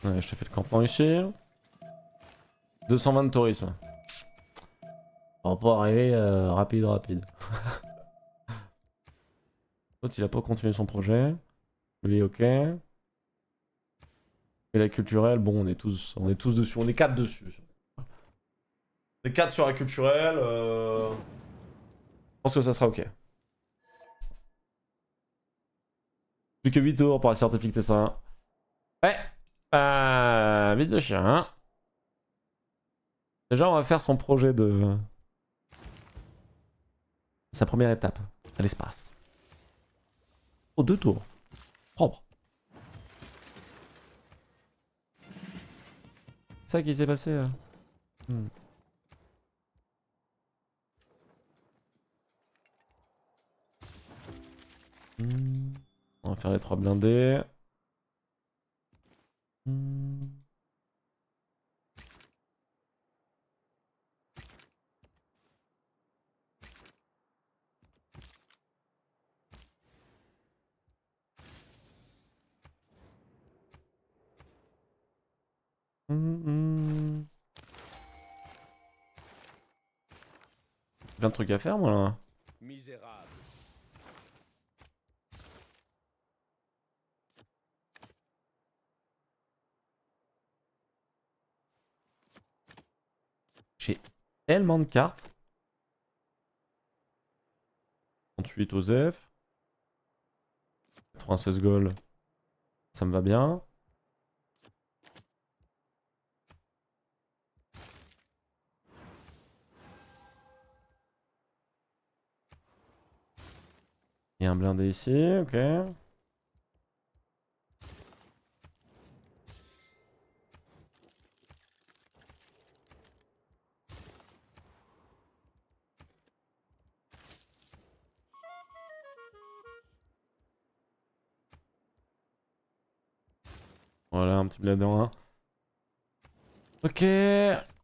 Ouais, je te fais le campement ici. 220 de tourisme. On va pas arriver rapide. L'autre il a pas continué son projet. Lui ok. Et la culturelle, bon on est tous dessus, on est 4 dessus. Des 4 sur la culturelle. Je pense que ça sera ok. Plus que 8 tours pour la scientifique T101. Ouais. Vite de chien. Hein. Déjà, on va faire son projet de... Sa première étape à l'espace. Oh, 2 tours. Propre. C'est ça qui s'est passé là. On va faire les 3 blindés. Plein de trucs à faire moi là. Misérable. J'ai tellement de cartes. 38 Osef. 96 gold. Ça me va bien. Il y a un blindé ici, ok. Voilà, un petit blindé en 1. Ok,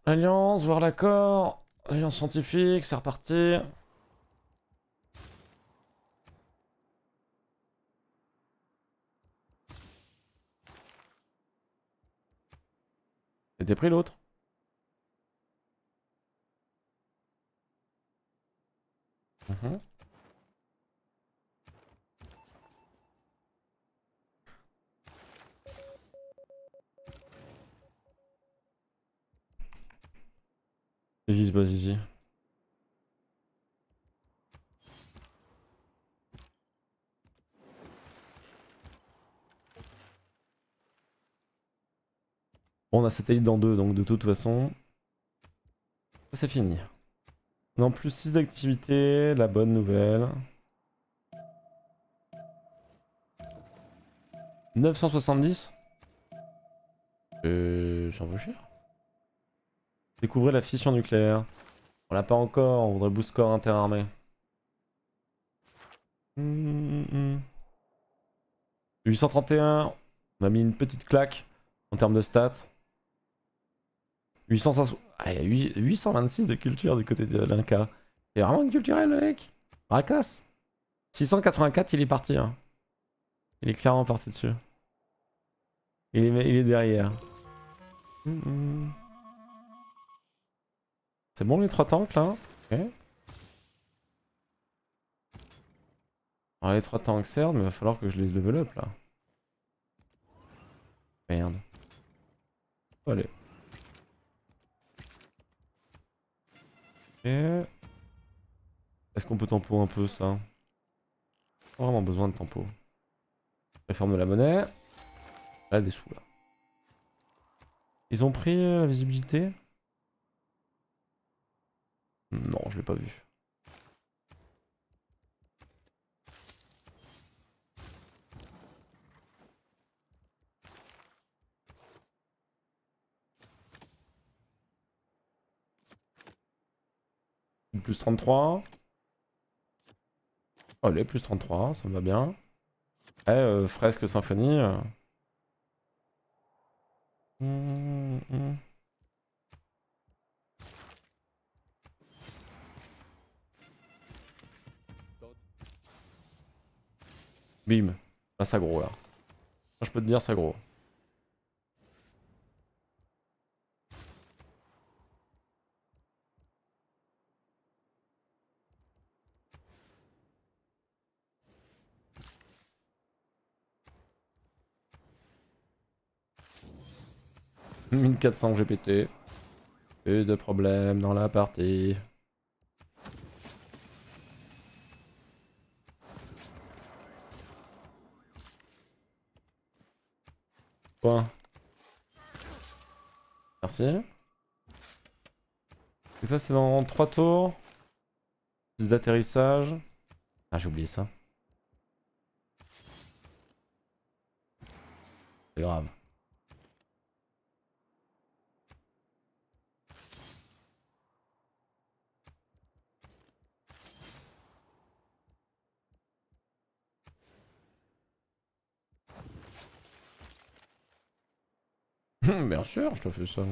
alliance, voir l'accord. Alliance scientifique, c'est reparti. T'es pris l'autre. Vas-y, vas-y. On a satellite dans 2, donc de toute façon, c'est fini. On a en plus 6 activités, la bonne nouvelle. 970 ? C'est un peu cher. Découvrez la fission nucléaire. On l'a pas encore, on voudrait boost corps interarmé. 831, on a mis une petite claque en termes de stats. 826 de culture du côté de l'Inca. C'est vraiment une culturelle le mec. Maracas. 684 il est parti. Hein. Il est clairement parti dessus. Il est derrière. C'est bon les 3 tanks là. Okay. Alors les 3 tanks certes, mais il va falloir que je les développe là. Merde. Allez. Est-ce qu'on peut tempo un peu ça? Pas vraiment besoin de tempo. Réforme de la monnaie. Là des sous là. Ils ont pris la visibilité? Non, je l'ai pas vu. Plus 33. Allez, plus 33, ça me va bien. Eh, fresque symphonie. Bim. Ah, ça gros là. Je peux te dire, ça gros. 1400 GPT. Plus de problèmes dans la partie. Point. Merci. Et ça c'est dans 3 tours. 6 d'atterrissage. Ah j'ai oublié ça. C'est grave. Bien sûr, je te fais ça.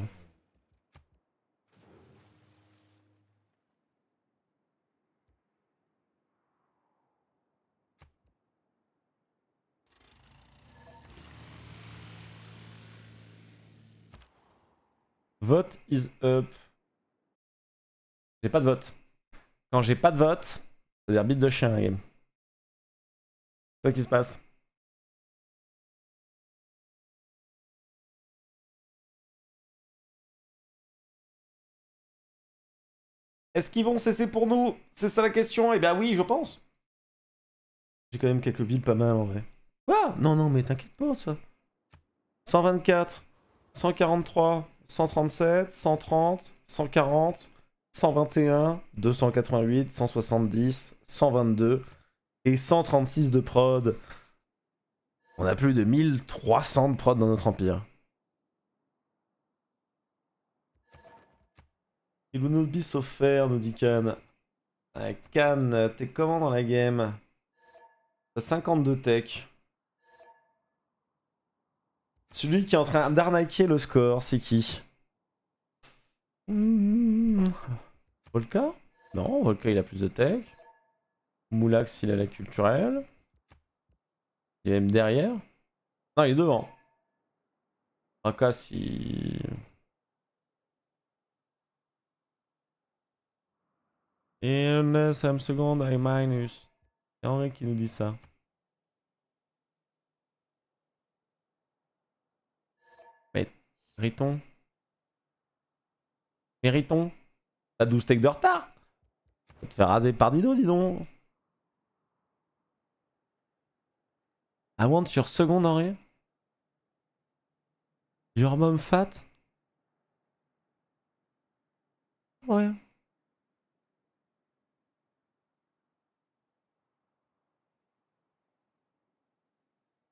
Vote is up. J'ai pas de vote. Quand j'ai pas de vote, c'est-à-dire bite de chien la game. C'est ça qui se passe. Est-ce qu'ils vont cesser pour nous? C'est ça la question. Eh ben oui, je pense. J'ai quand même quelques villes pas mal en vrai. Quoi? Non, non, mais t'inquiète pas ça. 124, 143, 137, 130, 140, 121, 288, 170, 122 et 136 de prod. On a plus de 1300 de prod dans notre empire. Il will not be so fair, nous dit Cannes. Cannes, t'es comment dans la game? T'as 52 tech. Celui qui est en train d'arnaquer le score, c'est qui? Volka? Non, Volka il a plus de tech. Moulax il a la culturelle. Il est même derrière. Non, il est devant. Rakas il... Unless I'm second, I minus. C'est Henri qui nous dit ça. Mais Riton. Mais Riton. T'as 12 steaks de retard. Tu vas te faire raser par Dido, dis donc. I want your second, Henri. Your mom fat. Ouais.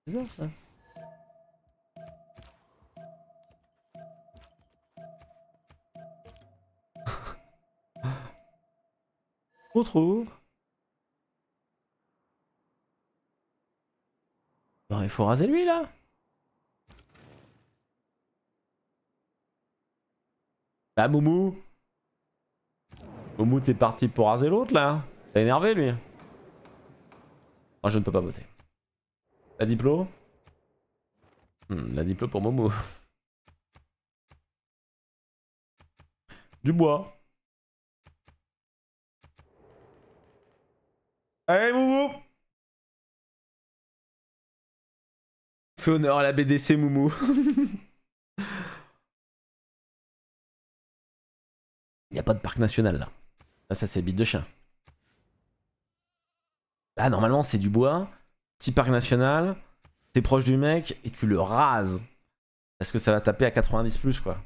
Bizarre ça. On trouve. Bon, il faut raser lui là. Bah Moumou. Moumou t'es parti pour raser l'autre là. T'as énervé lui. Oh, je ne peux pas voter. La diplo, la diplo pour Momo. Du bois. Allez Moumou. Fais honneur à la BDC Moumou. Il n'y a pas de parc national là. Là ça c'est bite de chien. Là normalement c'est du bois. Petit parc national, t'es proche du mec et tu le rases. Parce que ça va taper à 90 plus quoi.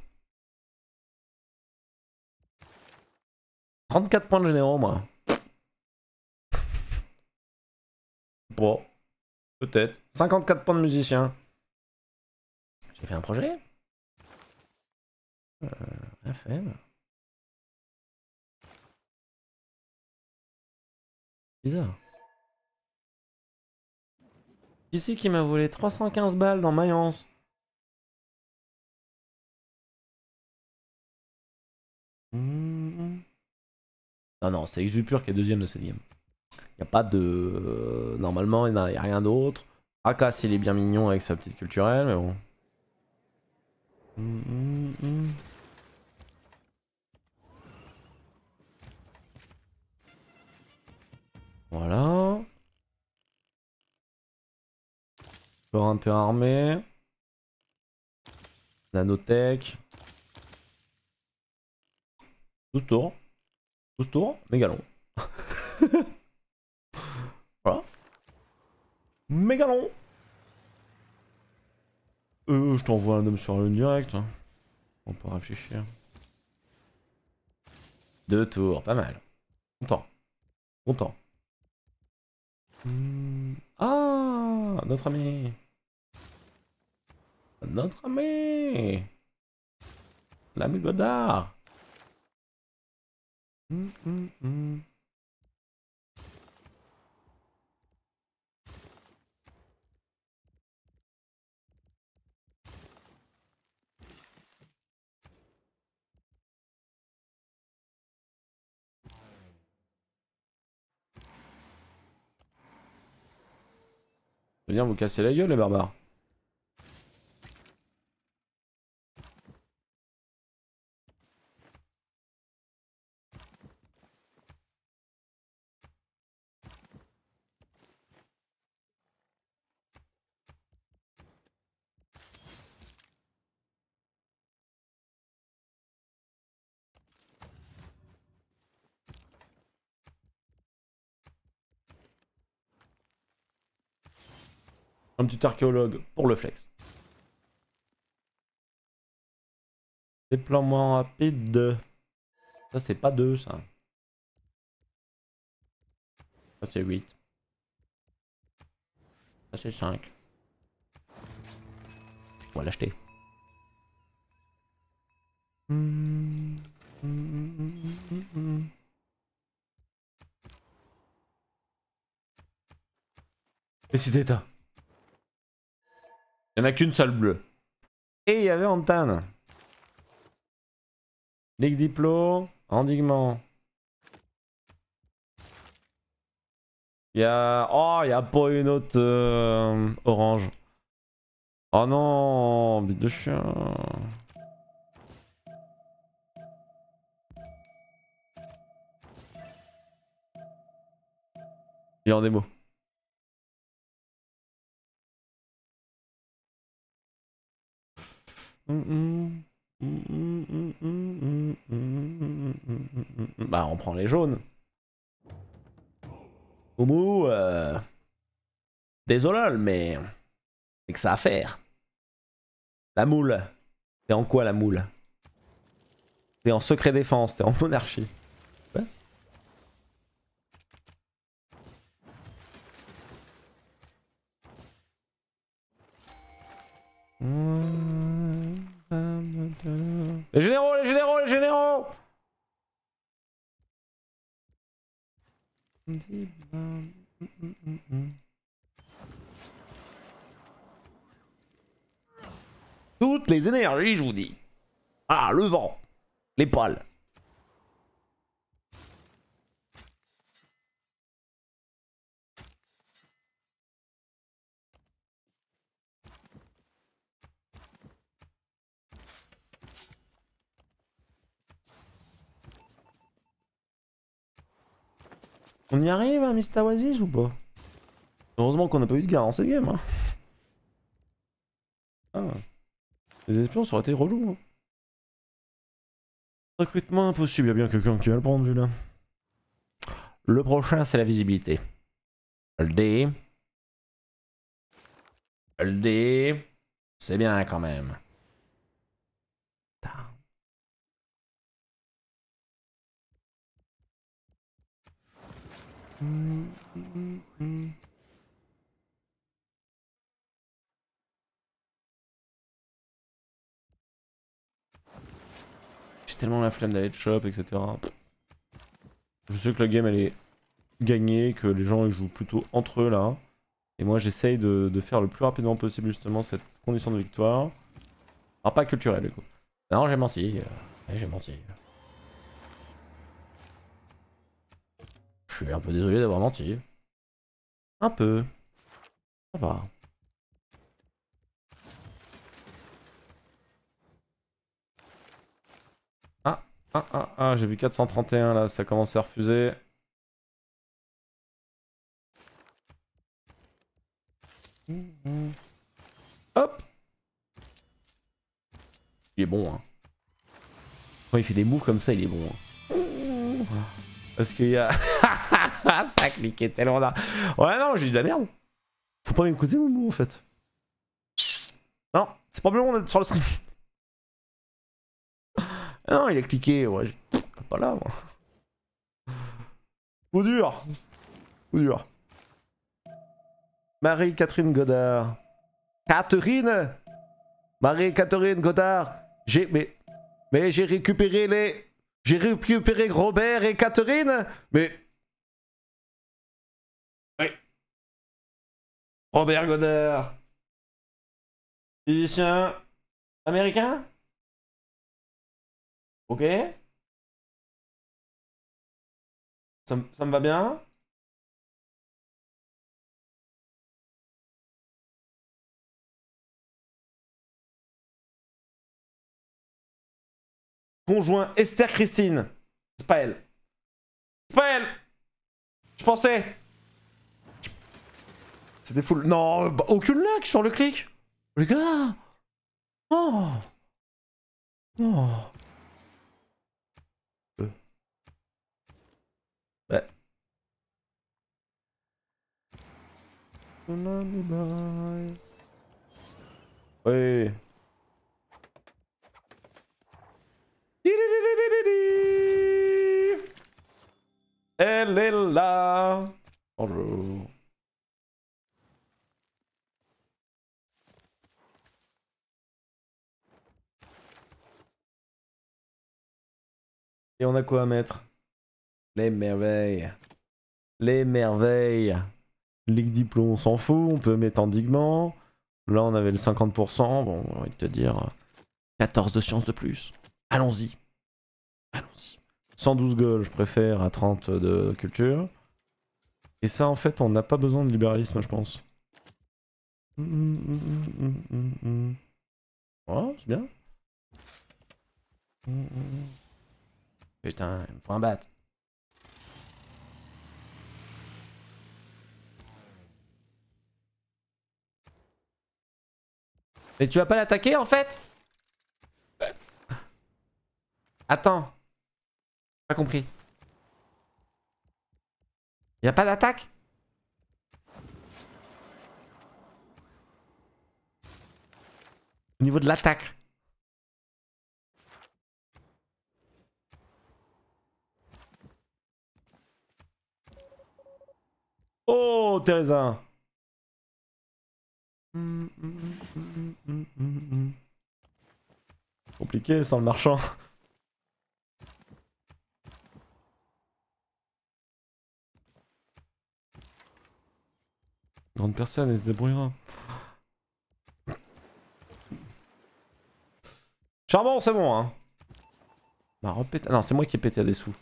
34 points de généraux moi. Bon, peut-être. 54 points de musicien. J'ai fait un projet. FM. Bizarre. Ici qui m'a volé 315 balles dans Mayence. Non, non, c'est Xupur qui est deuxième de cette game. Il n'y a pas de... Normalement, il n'y a rien d'autre. Akas, il est bien mignon avec sa petite culturelle, mais bon. Voilà. Interarmé, nanotech, 12 tours. 12 tours, méga long. Voilà. Méga long. Je t'envoie un homme sur le direct. On peut réfléchir. 2 tours, pas mal. Content. Content. Ah, notre ami. Notre ami. L'ami Goddard. Venir vous casser la gueule les barbares. Un petit archéologue pour le flex. Déploiement rapide. Ça c'est pas 2 ça. Ça c'est 8. Ça c'est 5. On va l'acheter. Et si t'étais... Il n'y en a qu'une seule bleue. Et il y avait Antan. Ligue Diplo, endiguement. Il y a... Oh, il n'y a pas une autre orange. Oh non, bite de chien. Il est en démo. Bah on prend les jaunes. Oumou, désolé mais c'est que ça à faire. La moule. T'es en quoi la moule? T'es en secret défense, t'es en monarchie. Ouais. Les généraux, les généraux, les généraux! Toutes les énergies, je vous dis. Ah, le vent, les pales. On y arrive à Mr. Oasis ou pas? Heureusement qu'on n'a pas eu de guerre en cette game. Hein. Ah. Les espions ça aurait été relou. Hein. Recrutement impossible, il y a bien quelqu'un qui va le prendre vu là. Le prochain c'est la visibilité. LD. LD. C'est bien quand même. J'ai tellement la flemme d'aller de shop, etc. Je sais que la game elle est gagnée, que les gens ils jouent plutôt entre eux là. Et moi j'essaye de faire le plus rapidement possible justement cette condition de victoire. Alors pas culturelle du coup. Non j'ai menti, j'ai menti. Je suis un peu désolé d'avoir menti. Un peu. Ça va. Ah, j'ai vu 431 là, ça commence à refuser. Hop. Il est bon hein. Quand il fait des moves comme ça, il est bon hein. Parce qu'il y a... ça cliquait tellement là. Ouais, non, j'ai dit de la merde. Faut pas m'écouter, mon mot, en fait. Non, c'est probablement d'être sur le stream. Non, il a cliqué, ouais. Pas là, moi. Trop dur. Trop dur. Marie-Catherine Goddard. Catherine! Marie-Catherine Goddard. J'ai... Mais j'ai récupéré les... J'ai récupéré Robert et Catherine. Mais... Robert Goddard. Physicien américain. Ok. Ça me va bien. Conjoint Esther Christine. C'est pas elle. C'est pas elle. Je pensais. C'était full. Non, bah, aucune like sur le clic. Les gars. Oh. Oh. Ouais. Oui. Elle est là. Bonjour. Et on a quoi à mettre? Les merveilles. Les merveilles. Ligue diplôme, on s'en fout. On peut mettre endiguement. Là, on avait le 50%. Bon, on va te dire 14 de sciences de plus. Allons-y. Allons-y. 112 goals, je préfère, à 30 de culture. Et ça, en fait, on n'a pas besoin de libéralisme, je pense. Oh, c'est bien. Putain, il me faut un bat. Mais tu vas pas l'attaquer, en fait? Attends. Pas compris. Y'a pas d'attaque? Au niveau de l'attaque. Oh, Thérésa. Compliqué sans le marchand. Grande personne, elle se débrouillera. Charbon, c'est bon, hein. Ma robe pète... Non, c'est moi qui ai pété à des sous.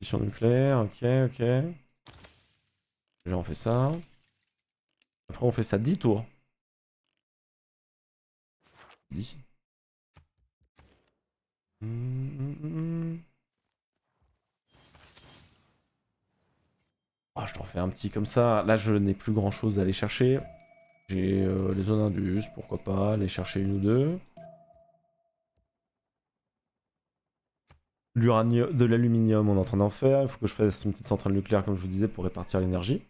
Fission nucléaire, ok, ok. Déjà, on fait ça. Après, on fait ça 10 tours. 10. Oh, je t'en fais un petit comme ça. Là, je n'ai plus grand chose à aller chercher. J'ai les zones indus, pourquoi pas aller chercher une ou deux. De l'aluminium, on est en train d'en faire. Il faut que je fasse une petite centrale nucléaire, comme je vous disais, pour répartir l'énergie.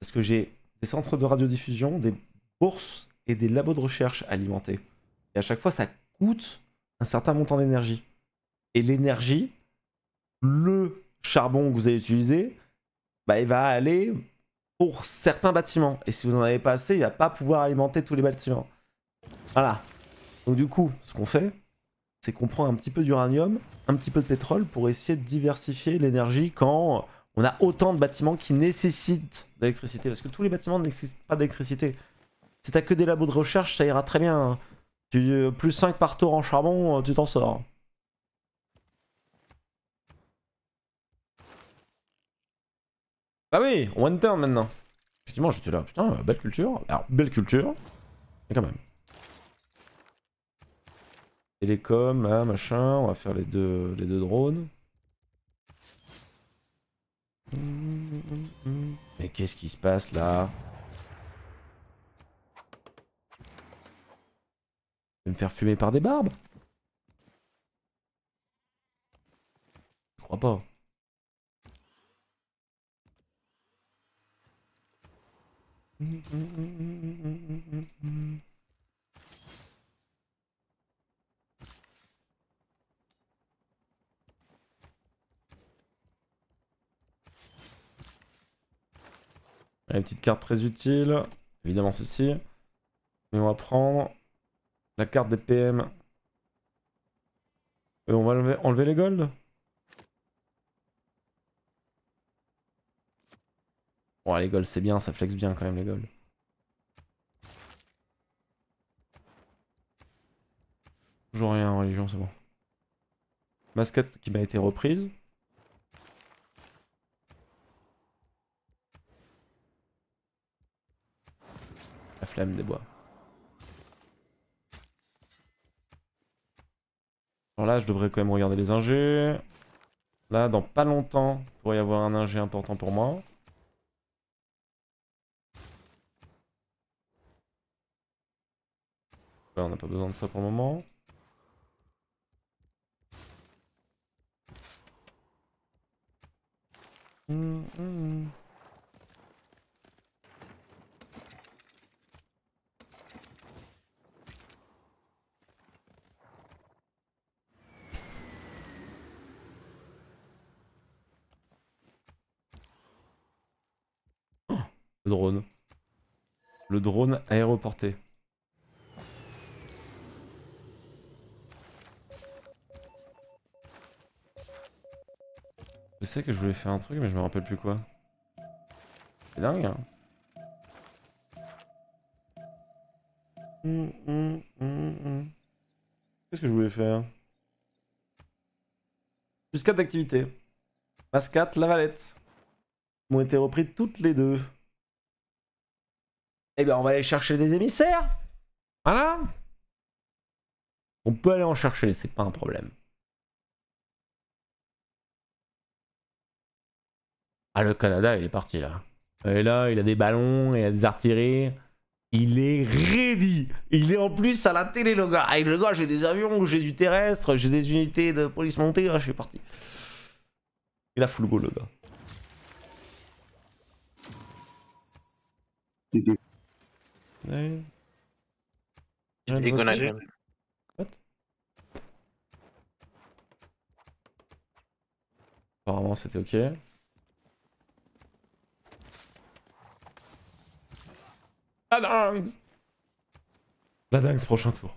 Parce que j'ai des centres de radiodiffusion, des bourses et des labos de recherche alimentés. Et à chaque fois, ça coûte un certain montant d'énergie. Et l'énergie, le charbon que vous allez utiliser... Bah, il va aller pour certains bâtiments. Et si vous en avez pas assez, il va pas pouvoir alimenter tous les bâtiments. Voilà. Donc du coup, ce qu'on fait, c'est qu'on prend un petit peu d'uranium, un petit peu de pétrole pour essayer de diversifier l'énergie quand on a autant de bâtiments qui nécessitent d'électricité. Parce que tous les bâtiments ne nécessitent pas d'électricité. Si t'as que des labos de recherche, ça ira très bien. Plus 5 par tour en charbon, tu t'en sors. Ah oui, one turn maintenant. Effectivement, j'étais là, putain, belle culture. Alors, belle culture, mais quand même. Télécom, là, machin, on va faire les deux drones. Mais qu'est-ce qui se passe là? Je vais me faire fumer par des barbes. crois pas. Une petite carte très utile, évidemment celle-ci. Mais on va prendre la carte des PM. Et on va enlever les golds. Bon, les golds c'est bien, ça flex bien quand même les golds. Toujours rien en religion, c'est bon. Masquette qui m'a été reprise. La flamme des bois. Alors là, je devrais quand même regarder les ingés. Là, dans pas longtemps, il pourrait y avoir un ingé important pour moi. Là, on n'a pas besoin de ça pour le moment. Drone. Le drone aéroporté. Je sais que je voulais faire un truc mais je me rappelle plus quoi. C'est dingue hein. Qu'est-ce que je voulais faire? Plus 4 d'activité. Mascate, la Valette. M'ont été repris toutes les deux. Eh bien, on va aller chercher des émissaires. Voilà. On peut aller en chercher, c'est pas un problème. Ah, le Canada, il est parti, là. Et là, il a des ballons, il a des artilleries. Il est ready. Il est en plus à la télé, le gars. Avec le gars, j'ai des avions, j'ai du terrestre, j'ai des unités de police montées. Je suis parti. Il a full goal, le gars. Hey. What? Apparemment c'était ok. La dingue. La dingue prochain tour.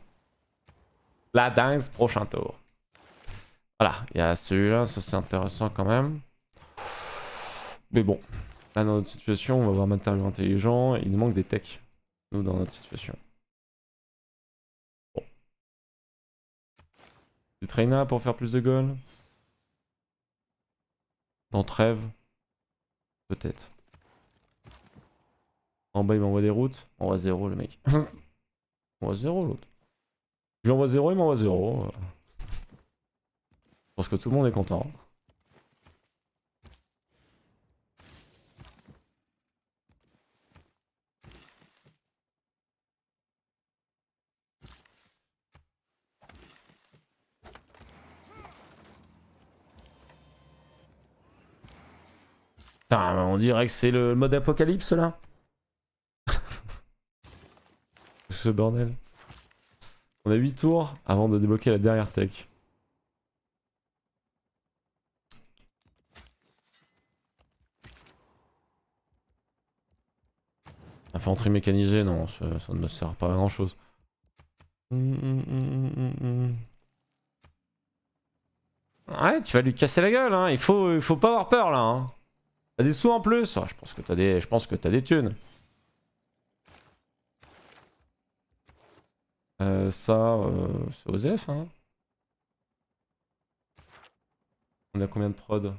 La dingue prochain tour. Voilà, il y a celui-là, ça c'est intéressant quand même. Mais bon, là dans notre situation on va avoir matériaux intelligents, il nous manque des techs. Nous dans notre situation. Bon. Du Traina pour faire plus de goals. Dans Trêve. Peut-être. En bas il m'envoie des routes. On va zéro le mec. On va zéro l'autre. Je lui envoie zéro, il m'envoie zéro. Je pense que tout le monde est content. Putain, on dirait que c'est le mode apocalypse là. Ce bordel. On a 8 tours avant de débloquer la dernière tech. Infanterie mécanisée, non, ça ne me sert pas à grand chose. Ouais, tu vas lui casser la gueule, hein. Il faut pas avoir peur là. Hein. T'as des sous en plus, oh, je pense que t'as des thunes. C'est OZF hein. On a combien de prod?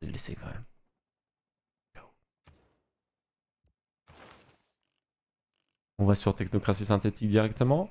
Laissez quand même. On va sur technocratie synthétique directement.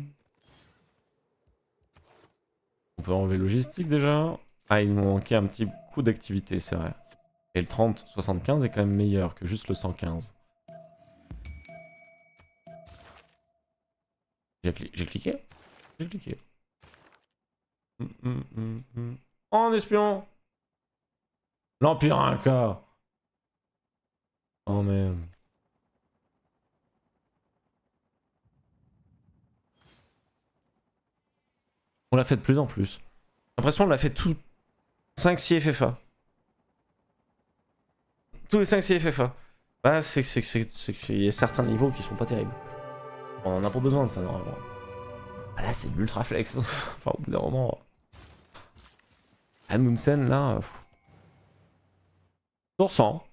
peut enlever logistique déjà. Ah, il nous manquait un petit coup d'activité, c'est vrai. Et le 30-75 est quand même meilleur que juste le 115. J'ai cliqué. En espion, l'Empire Inca. Oh merde. On l'a fait de plus en plus. J'ai l'impression qu'on l'a fait tout 5-6 FFA. Tous les 5-6 FFA. Bah, c'est qu'il y a certains niveaux qui sont pas terribles. On en a pas besoin de ça normalement. Ah là, c'est de l'ultra flex. Enfin, au bout d'un moment. Amundsen là. Tour 100.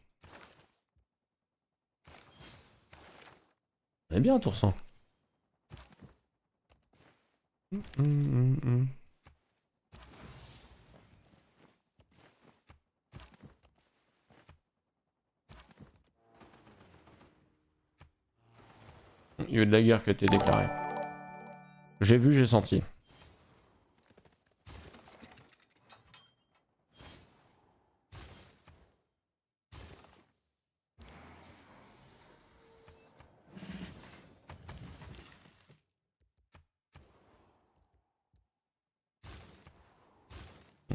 On est bien, Tour 100. Il y a eu de la guerre qui a été déclarée. J'ai vu, j'ai senti.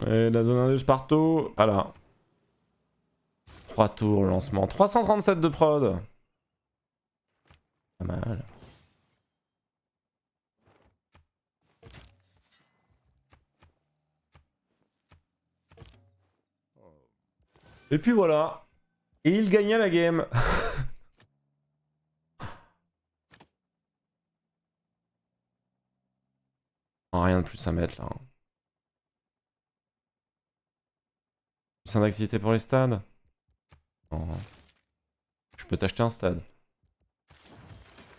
Et la zone indus partout, voilà. 3 tours lancement, 337 de prod. Pas mal. Et puis voilà. Et il gagna la game. Oh, rien de plus à mettre là. Plus d'activité pour les stades. Oh. Je peux t'acheter un stade.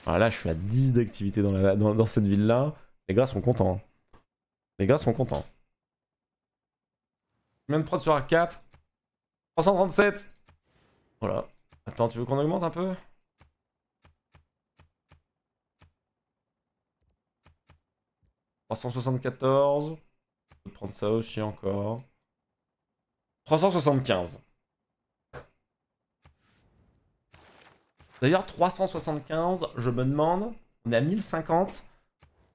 Alors là, je suis à 10 d'activité dans cette ville-là. Les gars sont contents. Les gars sont contents. Combien de prod sur un cap? 337. Voilà. Attends, tu veux qu'on augmente un peu? ? 374. On peut prendre ça aussi encore. 375. D'ailleurs, 375, je me demande, on est à 1050,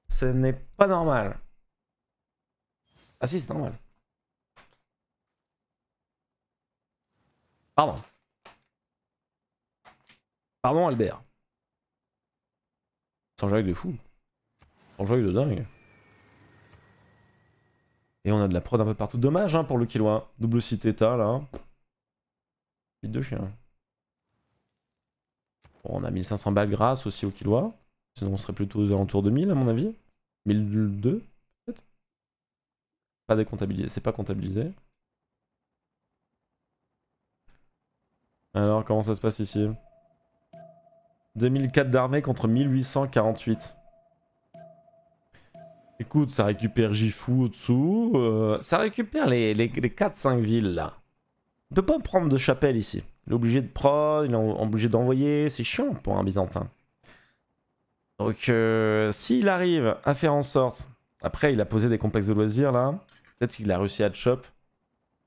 ce n'est pas normal. Ah si, c'est normal. Pardon. Pardon, Albert. Sans jeu de fou. Sans jeu de dingue. Et on a de la prod un peu partout. Dommage hein, pour le Killois. Double site état là. Bite de chien. Bon, on a 1500 balles grâce aussi au Killois. Sinon on serait plutôt aux alentours de 1000 à mon avis. 1200 peut-être. Pas décomptabilisé, c'est pas comptabilisé. Alors comment ça se passe ici? 2004 d'armée contre 1848. Écoute, ça récupère Gifu au-dessous. Ça récupère les 4-5 villes là. On peut pas prendre de chapelle ici. Il est obligé de prod, il est obligé d'envoyer. C'est chiant pour un Byzantin. Donc s'il arrive à faire en sorte... Après, il a posé des complexes de loisirs là. Peut-être qu'il a réussi à te choper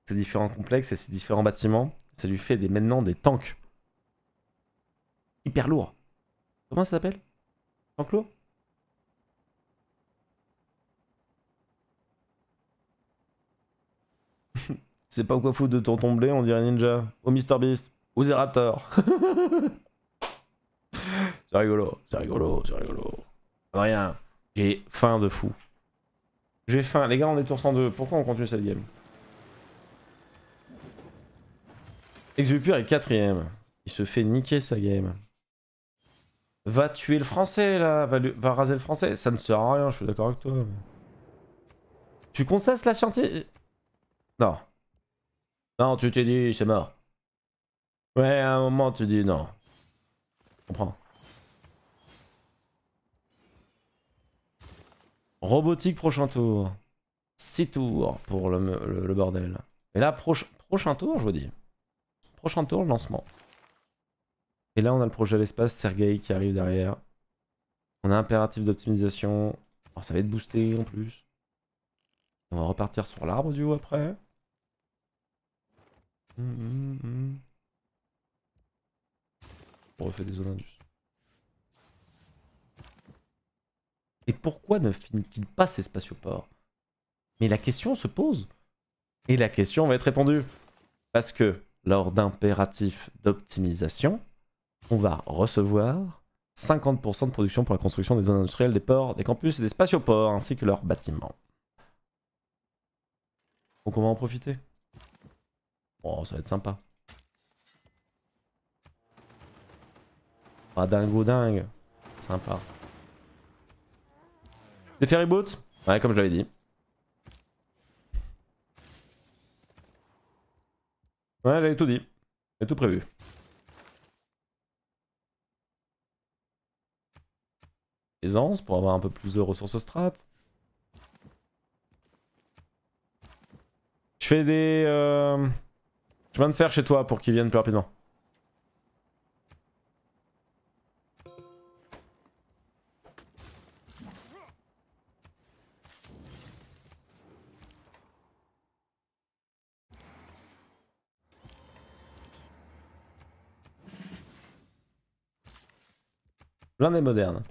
ces différents complexes et ces différents bâtiments. Ça lui fait maintenant des tanks. Hyper lourds. Comment ça s'appelle? Tank lourd? C'est pas quoi foutre de ton tomblé, on dirait ninja. Au Mr Beast, au Zerator. C'est rigolo, c'est rigolo, c'est rigolo. Rien, j'ai faim de fou. J'ai faim, les gars, on est tour 102. Pourquoi on continue cette game? Exupur est 4ème. Il se fait niquer sa game. Va tuer le français là, va raser le français. Ça ne sert à rien, je suis d'accord avec toi. Mais... Tu contestes la scientifique? Non. Non, tu t'es dit, c'est mort. Ouais, à un moment, tu dis non. Je comprends. Robotique, prochain tour. 6 tours pour le bordel. Et là, prochain tour, je vous dis. Prochain tour, lancement. Et là, on a le projet à l'espace, Sergei qui arrive derrière. On a impératif d'optimisation. Alors, ça va être boosté en plus. On va repartir sur l'arbre du haut après. On refait des zones indus. Et pourquoi ne finit-il pas ces spatioports? Mais la question se pose. Et la question va être répondue. Parce que lors d'impératifs d'optimisation, on va recevoir 50% de production pour la construction des zones industrielles, des ports, des campus et des spatioports, ainsi que leurs bâtiments. Donc on va en profiter. Oh, ça va être sympa. Pas dingo dingue. Sympa. Des ferryboats? Ouais, comme je l'avais dit. Ouais, j'avais tout dit. J'avais tout prévu. Aisance pour avoir un peu plus de ressources strat. Je fais des... Je viens de faire chez toi pour qu'ils viennent plus rapidement. Blindé moderne.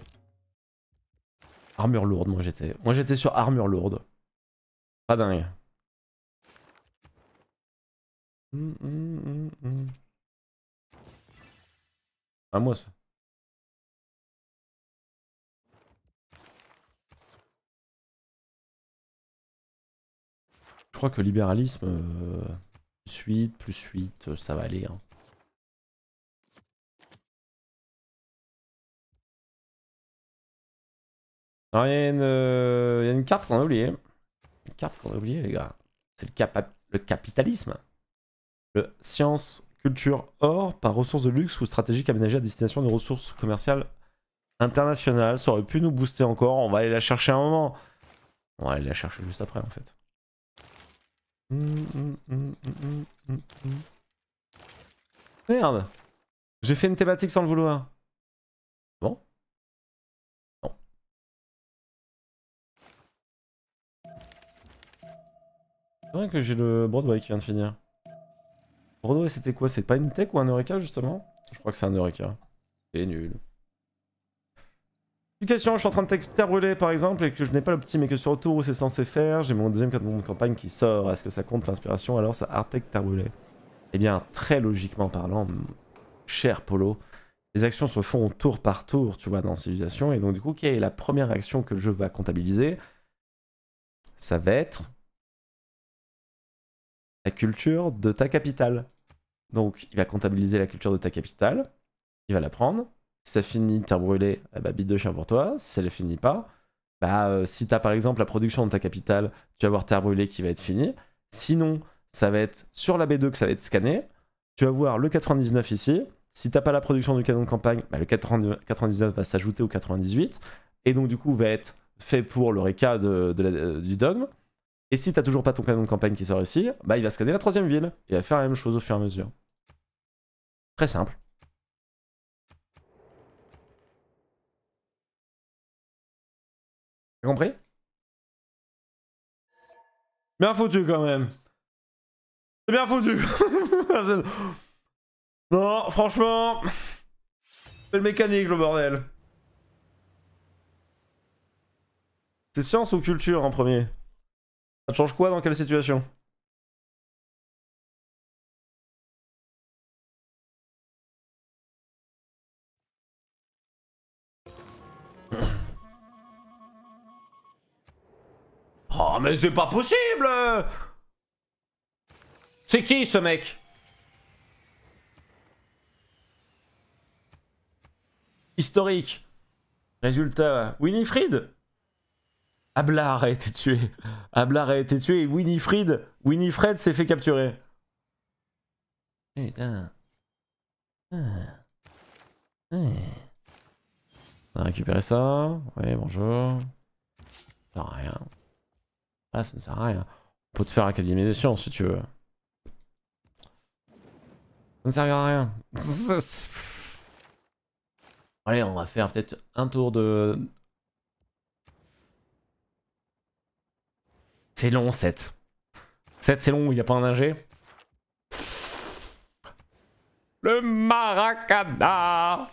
Armure lourde, moi j'étais. Moi j'étais sur armure lourde. Pas dingue. À moi ça. Je crois que libéralisme plus 8, ça va aller. Hein. Alors il y a une carte qu'on a oubliée. Une carte qu'on a oubliée les gars. C'est le capitalisme. Le science, culture, or par ressources de luxe ou stratégique aménagée à destination de ressources commerciales internationales. Ça aurait pu nous booster encore. On va aller la chercher un moment. On va aller la chercher juste après en fait. Merde. J'ai fait une thématique sans le vouloir. Bon. C'est vrai que j'ai le Broadway qui vient de finir. Broadway c'était quoi? C'est pas une tech ou un Eureka justement? Je crois que c'est un Eureka. C'est nul. Petite question, je suis en train de terre brûlée par exemple et que je n'ai pas le petit mais que sur retour où c'est censé faire, j'ai mon deuxième carton de campagne qui sort. Est-ce que ça compte l'inspiration? Alors ça Artec terre brûlée. Eh bien très logiquement parlant, cher Polo, les actions se font tour par tour tu vois dans Civilisation et donc du coup quelle est la première action que le jeu va comptabiliser? Ça va être... la culture de ta capitale. Donc il va comptabiliser la culture de ta capitale, il va la prendre. Si ça finit terre brûlée, bah bite de chien pour toi. Si ça ne finit pas, bah si t'as par exemple la production de ta capitale, tu vas avoir terre brûlée qui va être finie. Sinon, ça va être sur la B2 que ça va être scanné. Tu vas voir le 99 ici. Si t'as pas la production du canon de campagne, bah, le 99 va s'ajouter au 98. Et donc du coup va être fait pour le réca du dogme. Et si t'as toujours pas ton canon de campagne qui sort ici, bah il va scanner la troisième ville. Il va faire la même chose au fur et à mesure. Très simple. T'as compris? Bien foutu quand même. C'est bien foutu. Non, franchement... C'est le mécanique le bordel. C'est science ou culture en premier? Ça change quoi dans quelle situation? Oh mais c'est pas possible! C'est qui ce mec? Historique. Résultat, Winifred? Ablar a été tué. Ablar a été tué et Winifred s'est fait capturer. Putain. On a récupéré ça. Oui, bonjour. Ça ne sert à rien. Ah, ça ne sert à rien. On peut te faire académie des sciences si tu veux. Ça ne sert à rien. Allez, on va faire peut-être un tour de... C'est long, 7. 7, c'est long, il n'y a pas un ingé. Le Maracana.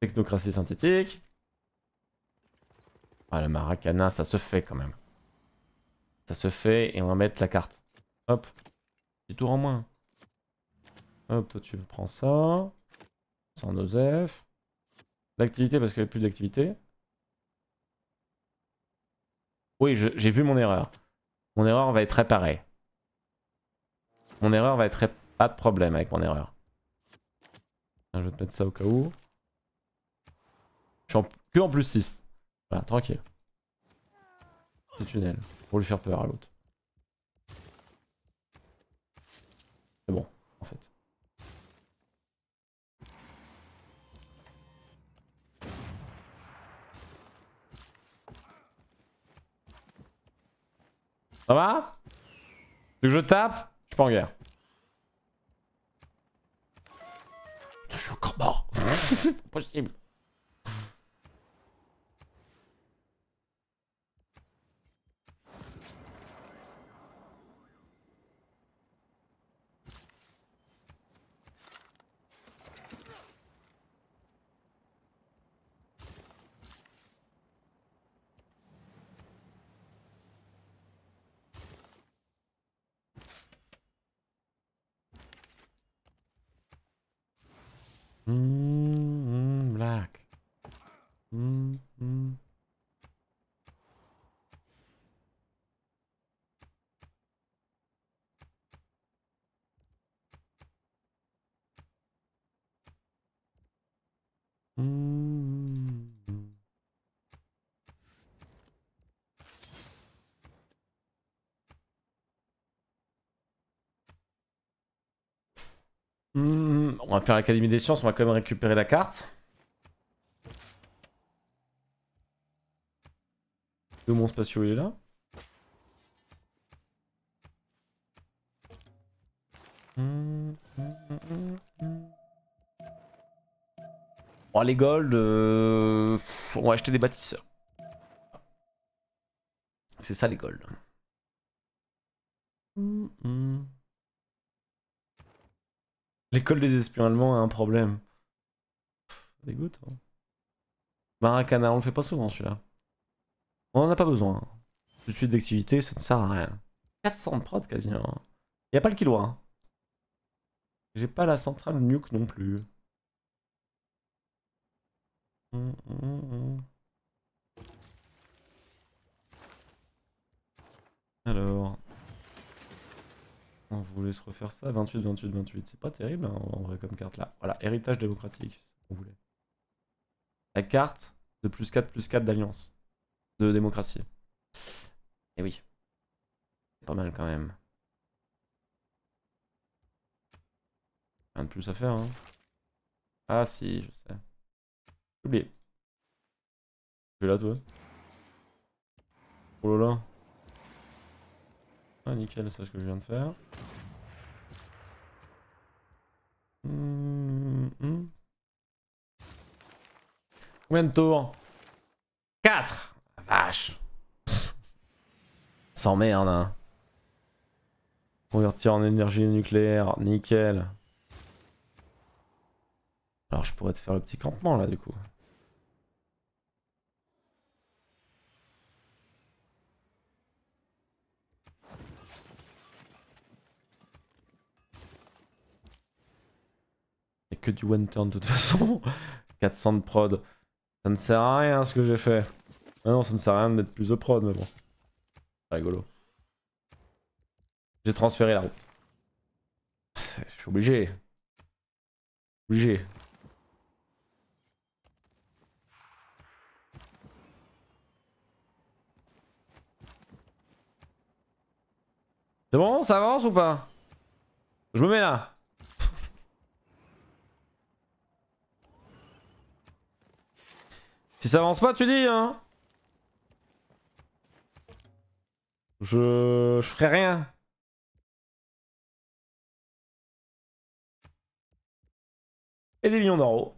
Technocratie synthétique. Ah, le Maracana, ça se fait quand même. Ça se fait et on va mettre la carte. Hop. Du tour en moins. Hop, toi tu prends ça. Sans Joseph. L'activité parce qu'il n'y a plus d'activité. Oui, j'ai vu mon erreur. Mon erreur va être réparée. Mon erreur va être réparée. Pas de problème avec mon erreur. Je vais te mettre ça au cas où. Je suis en... que en plus 6. Voilà, tranquille. C'est tunnel. Pour lui faire peur à l'autre. C'est bon, en fait. Ça va? Tu veux que je tape? Je suis pas en guerre. Je suis encore mort. C'est pas possible. Black. On va faire l'Académie des sciences, on va quand même récupérer la carte. Le mon spatio il est là. Bon, les gold, on va acheter des bâtisseurs. C'est ça les gold. L'école des espions allemands a un problème. Ça dégoûte. Hein. Maracana, on le fait pas souvent celui-là. On en a pas besoin. Tout de suite d'activité, ça ne sert à rien. 400 de prod quasiment. Il n'y a pas le kilo. Hein. J'ai pas la centrale nuke non plus. Alors... On voulait se refaire ça, 28, 28, 28. C'est pas terrible hein, en vrai comme carte là. Voilà, héritage démocratique, on voulait. La carte de +4/+4 d'alliance. De démocratie. Et oui. C'est pas mal quand même. Rien de plus à faire hein. Ah si, je sais. J'ai oublié. Tu es là toi? Oh là là. Ah nickel, c'est ce que je viens de faire. Combien de tours? 4. Vache. Sans merde hein. Convertir en énergie nucléaire, nickel. Alors je pourrais te faire le petit campement là du coup. Que du one turn de toute façon. 400 de prod. Ça ne sert à rien ce que j'ai fait. Ah non, ça ne sert à rien de mettre plus de prod, mais bon. C'est rigolo. J'ai transféré la route. Je suis obligé. Obligé. C'est bon, ça avance ou pas? Je me mets là. Si ça avance pas, tu dis, hein. Je ferai rien. et des millions d'euros.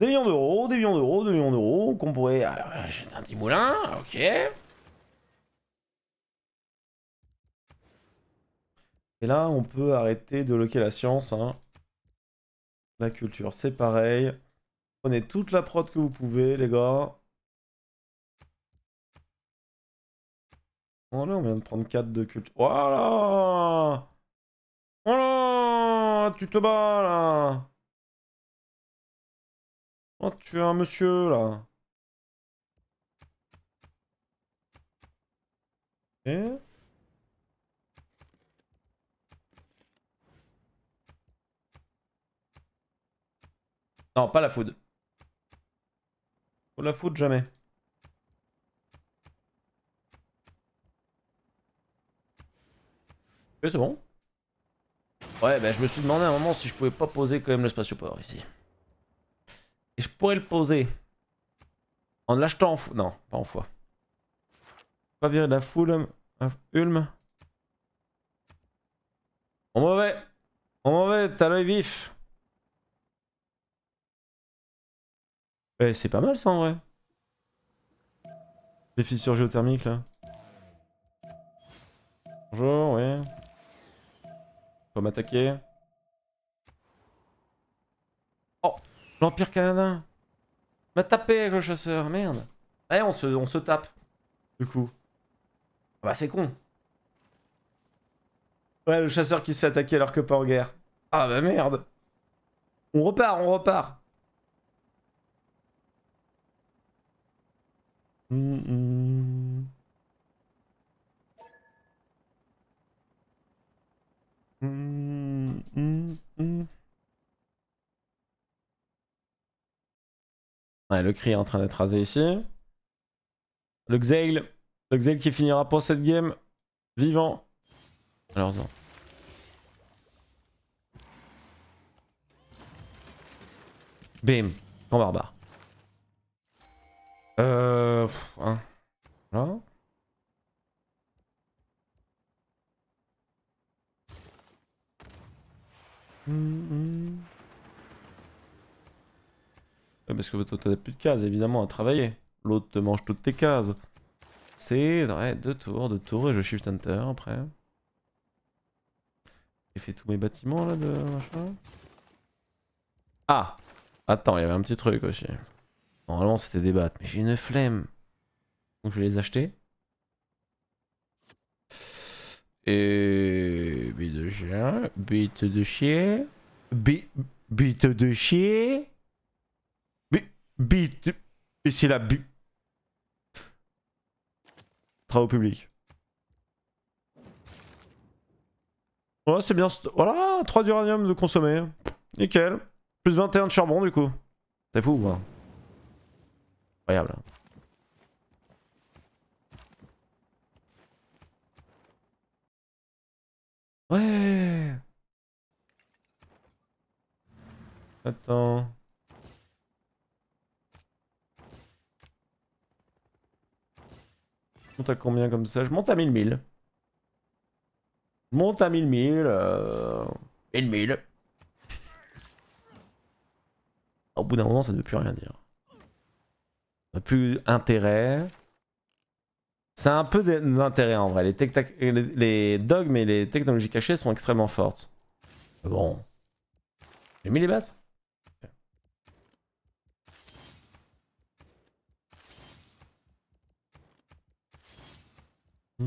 Des millions d'euros, des millions d'euros, des millions d'euros, qu'on pourrait... Alors, j'ai un petit moulin, ok. Et là, on peut arrêter de loquer la science, hein. La culture, c'est pareil. Prenez toute la prod que vous pouvez, les gars. Voilà, on vient de prendre 4 de culture. Voilà! Voilà! Tu te bats, là! Oh, tu es un monsieur, là! Et... non, pas la food. Faut la food, jamais. Ok, c'est bon. Ouais, ben je me suis demandé à un moment si je pouvais pas poser quand même le spatioport ici. Et je pourrais le poser. En l'achetant en foie. Non, pas en foie. Pas virer de la foule. Ulm. Bon mauvais. Bon mauvais, t'as l'œil vif. Eh, c'est pas mal ça en vrai. Les fissures géothermiques là. Bonjour, oui. Faut m'attaquer. Oh, l'Empire canadien m'a tapé avec le chasseur, merde. Allez, on se tape, du coup. Bah c'est con. Ouais, le chasseur qui se fait attaquer alors que pas en guerre. Ah bah merde. On repart, on repart. Ouais, le cri est en train d'être rasé ici. Le Xail qui finira pour cette game vivant. Alors non. Bim, grand barbare. Hein. Voilà. Ouais, parce que toi t'as plus de cases évidemment à travailler. L'autre te mange toutes tes cases. C'est ouais, deux tours et je shift enter après. J'ai fait tous mes bâtiments là de machin. Ah, attends, il y avait un petit truc aussi. Normalement c'était des battes, mais j'ai une flemme. Donc je vais les acheter. Et... bite de chien, bite de chier, bite de chier, bite... Et c'est la bite. Travaux publics. Voilà, c'est bien... Voilà, 3 d'uranium de consommer. Nickel. Plus 21 de charbon du coup. C'est fou, quoi. Incroyable. Ouais. Attends. Je monte à combien comme ça? Je monte à 1000. Je monte à 1000. 1000. Au bout d'un moment, ça ne veut plus rien dire. Ça n'a plus intérêt. Ça a un peu d'intérêt en vrai, les dogmes et les technologies cachées sont extrêmement fortes. Bon. J'ai mis les battes. Ma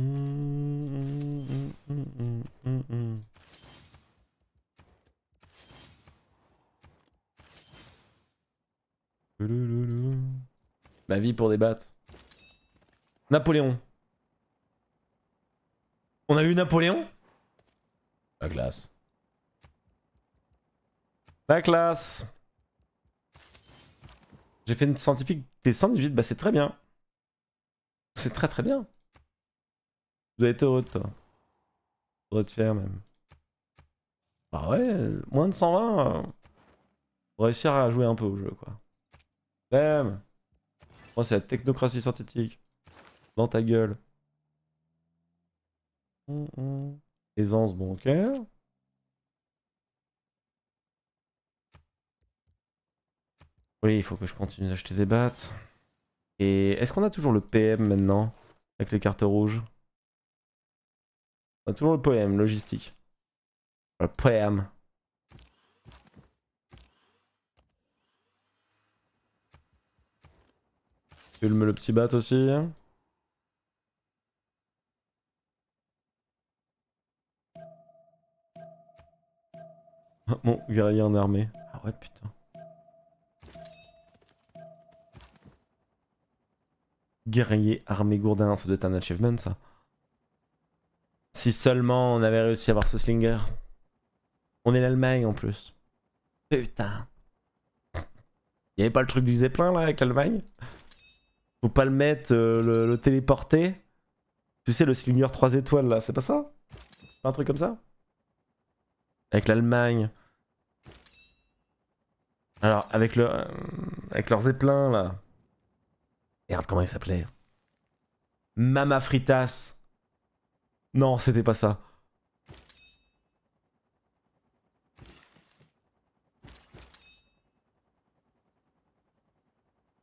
vie pour des battes. Napoléon. On a eu Napoléon? La classe. La classe. J'ai fait une scientifique des 118, bah c'est très bien. C'est très très bien. Tu dois être heureux de toi. Faudrait te faire même. Bah ouais, moins de 120, pour réussir à jouer un peu au jeu quoi. Bam. Oh, c'est la technocratie synthétique. Dans ta gueule. Aisance bancaire. Oui, il faut que je continue d'acheter des battes. Et est-ce qu'on a toujours le PM maintenant? Avec les cartes rouges. On a toujours le PM, logistique. Le PM. Culme le petit bat aussi. Bon, guerrier en armée. Ah ouais, putain. Guerrier armé gourdin, ça doit être un achievement ça. Si seulement on avait réussi à avoir ce slinger. On est l'Allemagne en plus. Putain. Y'avait pas le truc du Zeppelin là avec l'Allemagne? Faut pas le mettre, le téléporter. Tu sais, le slinger 3 étoiles là, c'est pas ça? Pas un truc comme ça? Avec l'Allemagne. Alors, avec le, avec leur Zeppelin là. Regarde comment il s'appelait. Mama Fritas. Non, c'était pas ça.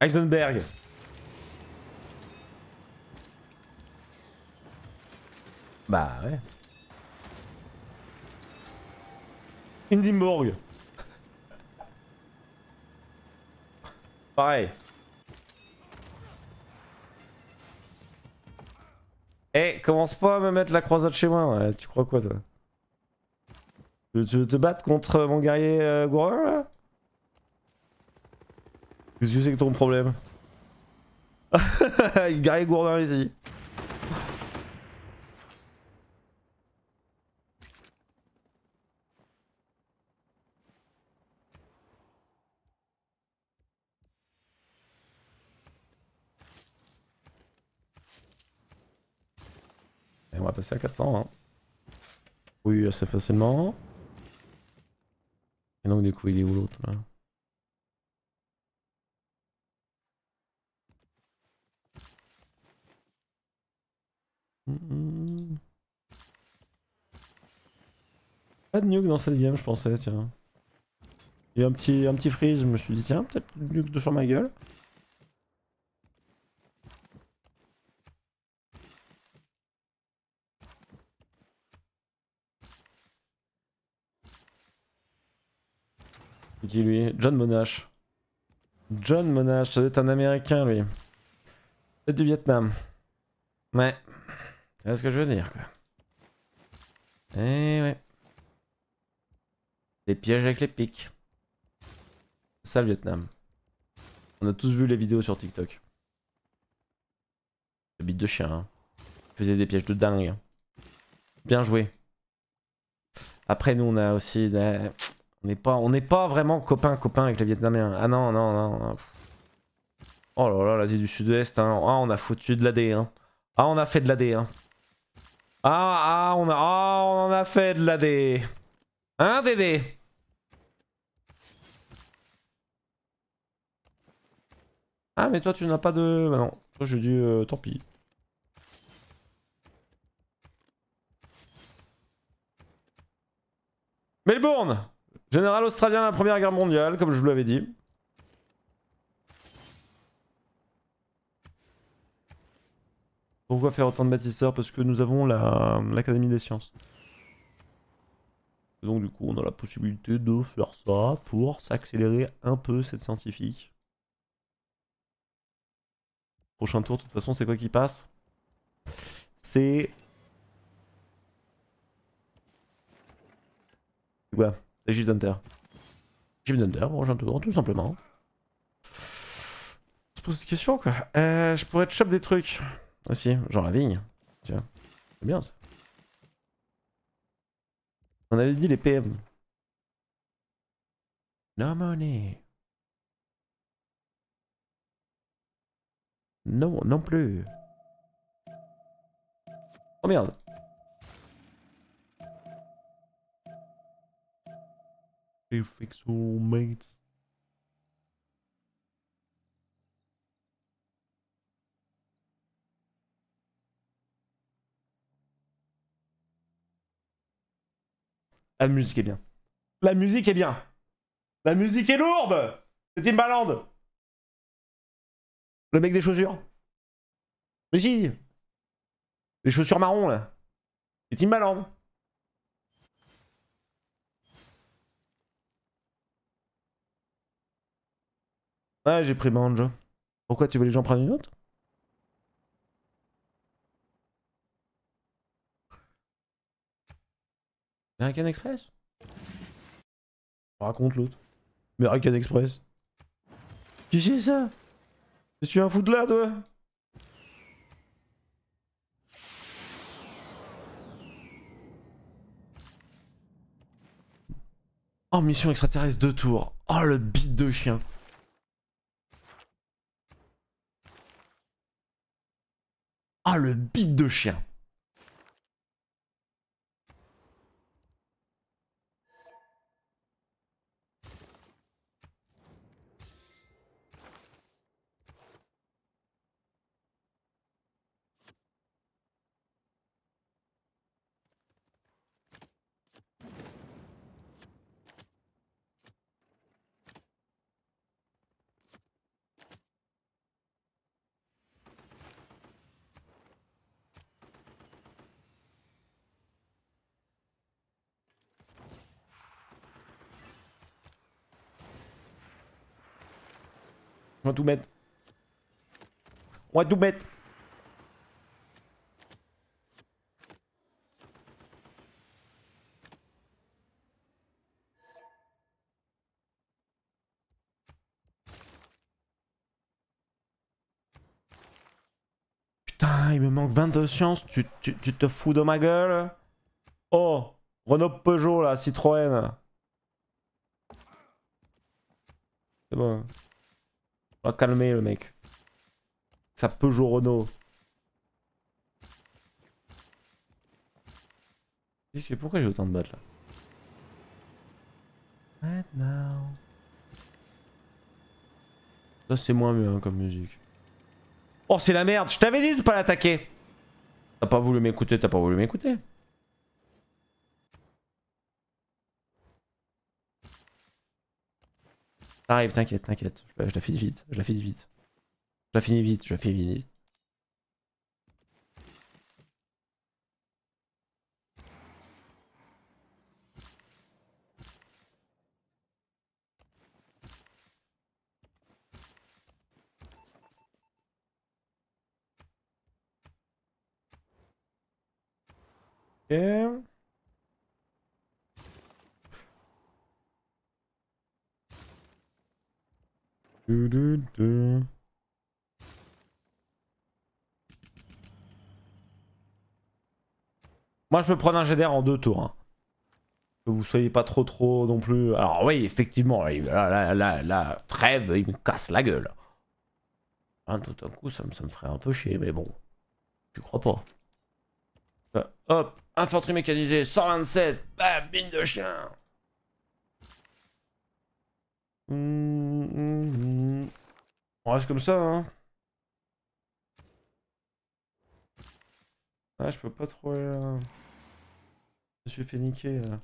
Heisenberg. Bah ouais. Hindenburg. Pareil. Eh, hey, commence pas à me mettre la croisade chez moi. Ouais, tu crois quoi, toi? Tu veux te battre contre mon guerrier gourdin, là? Qu'est-ce que c'est que ton problème? Il guerrier gourdin ici. On va passer à 400, hein. Oui, assez facilement. Et donc du coup, il est où l'autre là? Pas de nuke dans cette game, je pensais, tiens. Il y a un petit freeze, je me suis dit tiens, peut-être nuke de sur ma gueule. Qui lui? John Monash. John Monash, ça doit être un américain lui. C'est du Vietnam. Ouais. C'est ce que je veux dire quoi. Eh ouais. Les pièges avec les pics. C'est ça le Vietnam. On a tous vu les vidéos sur TikTok. Le bite de chien. Hein. Il faisait des pièges de dingue. Bien joué. Après nous on a aussi des... On n'est pas vraiment copain avec les Vietnamiens. Ah non, non, non. Oh là là, l'Asie du Sud-Est. Hein. Ah, on a foutu de l'AD. Hein. Ah, on a fait de l'AD. Hein. Ah, on en a fait de l'AD. Hein, Dédé? Ah, mais toi, tu n'as pas de... Bah non, toi, j'ai dit tant pis. Melbourne! Général australien à la Première Guerre mondiale, comme je vous l'avais dit. Pourquoi faire autant de bâtisseurs? Parce que nous avons l'Académie des sciences. Et donc du coup, on a la possibilité de faire ça pour s'accélérer un peu cette scientifique. Prochain tour, de toute façon, c'est quoi qui passe? C'est... quoi? C'est Gif Dunter. Gif Dunter, prochain tour, tout simplement. On se pose cette question quoi. Je pourrais te choper des trucs aussi, genre la vigne. Tiens, c'est bien ça. On avait dit les PM. No money. Non, non plus. Oh merde. Fix all mates. La musique est bien. La musique est bien. La musique est lourde. C'est Timbaland. Le mec des chaussures. Mais si. Les chaussures marron là. C'est Timbaland. Ah, j'ai pris Banjo. Pourquoi tu veux les gens prendre une autre? American Express? On raconte l'autre. American Express. Qui c'est ça? Je suis un fou de là, toi. Oh, mission extraterrestre 2 tours. Oh, le bide de chien. Ah, le bide de chien. On va tout mettre. On va tout mettre. Putain, il me manque 22 sciences. Tu te fous de ma gueule. Oh, Renault Peugeot là, Citroën. C'est bon. On va calmer le mec. Ça Peugeot Renault. Pourquoi j'ai autant de bots là? Right now. Ça c'est moins mieux hein, comme musique. Oh c'est la merde, je t'avais dit de pas l'attaquer. T'as pas voulu m'écouter, t'as pas voulu m'écouter. T'arrives, t'inquiète, t'inquiète, je la finis vite, je la finis vite. Je la finis vite, je la finis vite. Et... Moi je peux prendre un GDR en 2 tours. Hein. Que vous soyez pas trop non plus. Alors oui effectivement, là, trêve, il me casse la gueule. Hein, tout d'un coup ça me ferait un peu chier, mais bon. Je crois pas. Hop, infanterie mécanisée, 127, bam, mine de chien. On reste comme ça hein. Ah je peux pas trop aller là. Je me suis fait niquer là.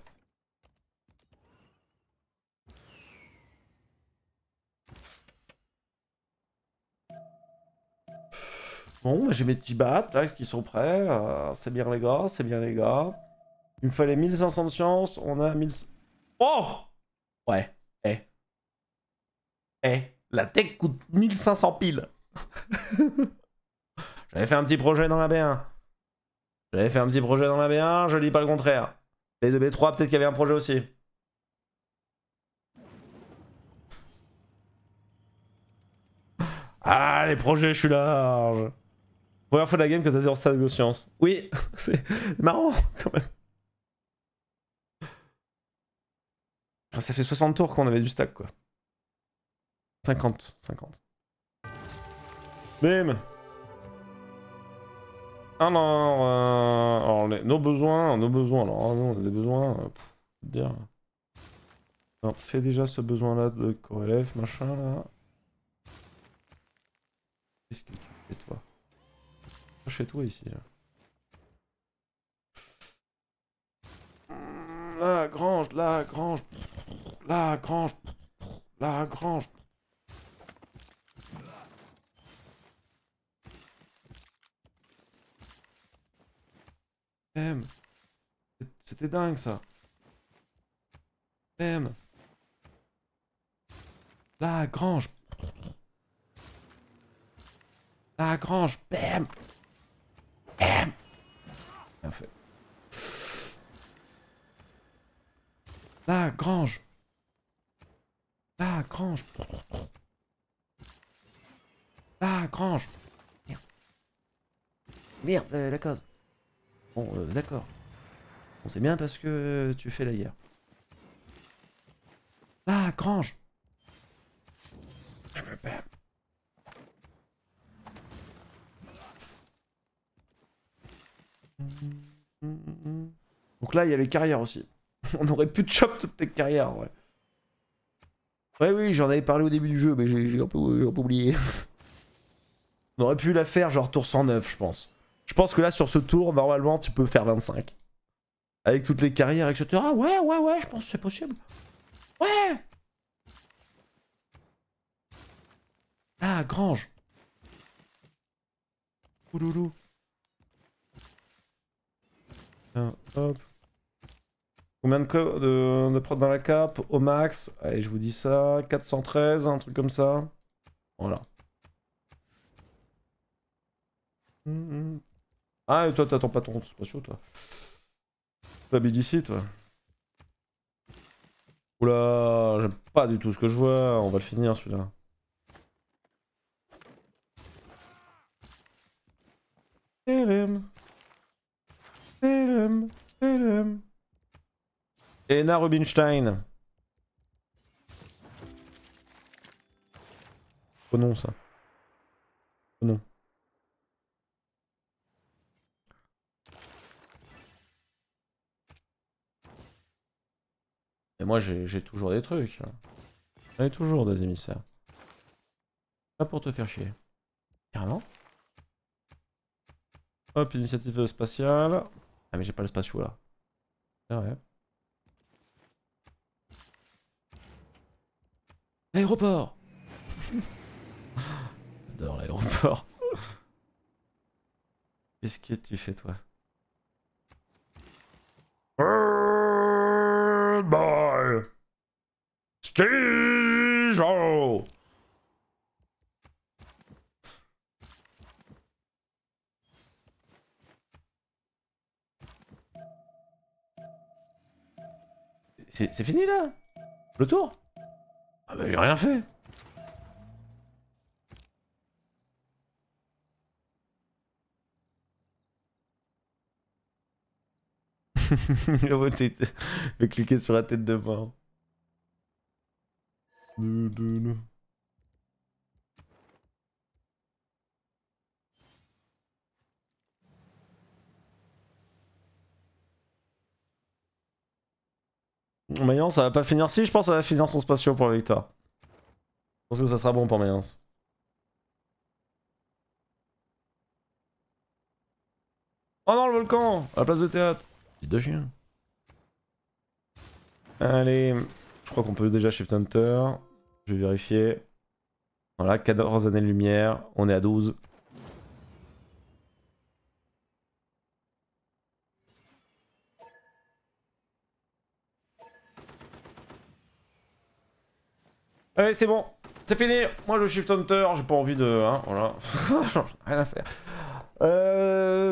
Bon j'ai mes petits bats là qui sont prêts. C'est bien les gars, c'est bien les gars. Il me fallait 1500 de science, on a 1000... Oh ouais, eh. Eh. La tech coûte 1500 piles. J'avais fait un petit projet dans la B1. J'avais fait un petit projet dans la B1, je dis pas le contraire. B2, B3, peut-être qu'il y avait un projet aussi. Ah, les projets, je suis large. Première fois de la game que t'as 0 stade de science. Oui, c'est marrant quand même. Enfin, ça fait 60 tours qu'on avait du stack quoi. 50. Bim. Alors nos besoins, alors nous on a des besoins, faut dire. Alors, fais déjà ce besoin là de corélève, machin là. Qu'est-ce que tu fais toi? Chez toi ici là. La grange. Bam. C'était dingue ça. Bam. La grange. La grange. Bam. Bam. Bien fait. La grange. La grange. La grange. Merde. Merde, la cause. Bon, d'accord. On sait bien parce que tu fais la guerre. La grange. Donc là, il y a les carrières aussi. On aurait pu chop toutes les carrières, ouais. Ouais, oui, j'en avais parlé au début du jeu, mais j'ai un peu oublié. On aurait pu la faire genre tour 109, je pense. Je pense que là, sur ce tour, normalement, tu peux faire 25. Avec toutes les carrières, etc. Ouais, ouais, ouais, je pense que c'est possible. Ouais! Ah, grange! Ouloulou. Hop. Combien de prod dans la cape? Au max? Allez, je vous dis ça. 413, un truc comme ça. Voilà. Ah, et toi, t'attends pas ton spatio, toi. T'as bid ici, toi. Oula, j'aime pas du tout ce que je vois. On va le finir, celui-là. Elena Rubinstein. Oh non, ça. Oh non. Et moi, j'ai toujours des trucs. J'en ai toujours des émissaires. Pas pour te faire chier. Carrément. Hop, initiative spatiale. Ah, mais j'ai pas le spatio là. Ah ouais. L'aéroport. J'adore l'aéroport. Qu'est-ce que tu fais, toi? Boy. Skijo. C'est fini là? Le tour? Ah bah j'ai rien fait. Je vais cliquer sur la tête de mort. Mayence, ça va pas finir. Si, je pense que ça va finir son spatio pour la victoire. Je pense que ça sera bon pour Mayence. Oh non, le volcan! À la place de théâtre! C'est deux chiens. Allez, je crois qu'on peut déjà shift hunter. Je vais vérifier. Voilà, 14 années de lumière. On est à 12. Allez, c'est bon. C'est fini. Moi, je shift hunter. J'ai pas envie de... Hein, voilà. Rien à faire.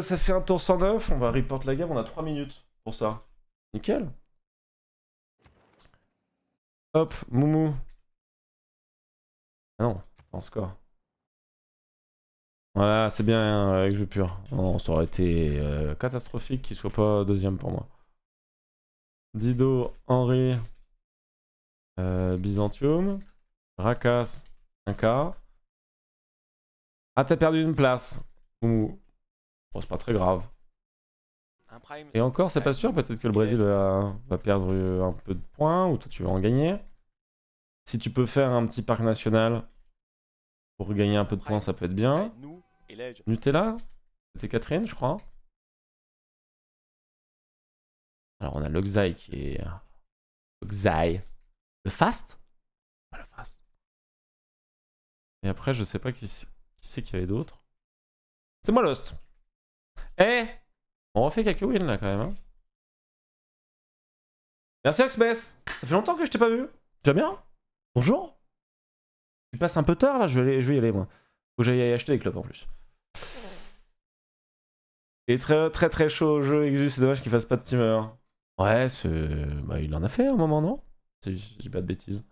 Ça fait un tour 109, on va report la game, on a 3 minutes pour ça. Nickel. Hop, Moumou. Ah non, en score. Voilà, c'est bien hein, avec jeu pur. Non, ça aurait été catastrophique qu'il soit pas deuxième pour moi. Dido, Henri, Byzantium, Rakas, 1K. Ah, t'as perdu une place. Bon, c'est pas très grave. Et encore, c'est pas sûr, peut-être que le Brésil va perdre un peu de points, ou toi tu vas en gagner. Si tu peux faire un petit parc national pour gagner un peu de points, ça peut être bien. Nutella, c'était Catherine, je crois. Alors on a l'Oxai qui est... L'Oxai. Le Fast ? Pas le Fast. Et après, je sais pas qui c'est qu'il y avait d'autres. C'est moi Lost. Eh, On refait quelques wins là quand même. Hein. Merci Axbess. Ça fait longtemps que je t'ai pas vu. Tu vas bien? Bonjour. Tu passes un peu tard là, je vais y aller moi. Faut que j'aille acheter des clubs en plus. Il est très chaud au jeu, Exus, c'est dommage qu'il fasse pas de timer. Ouais, bah, il en a fait à un moment, non? Si je dis pas de bêtises.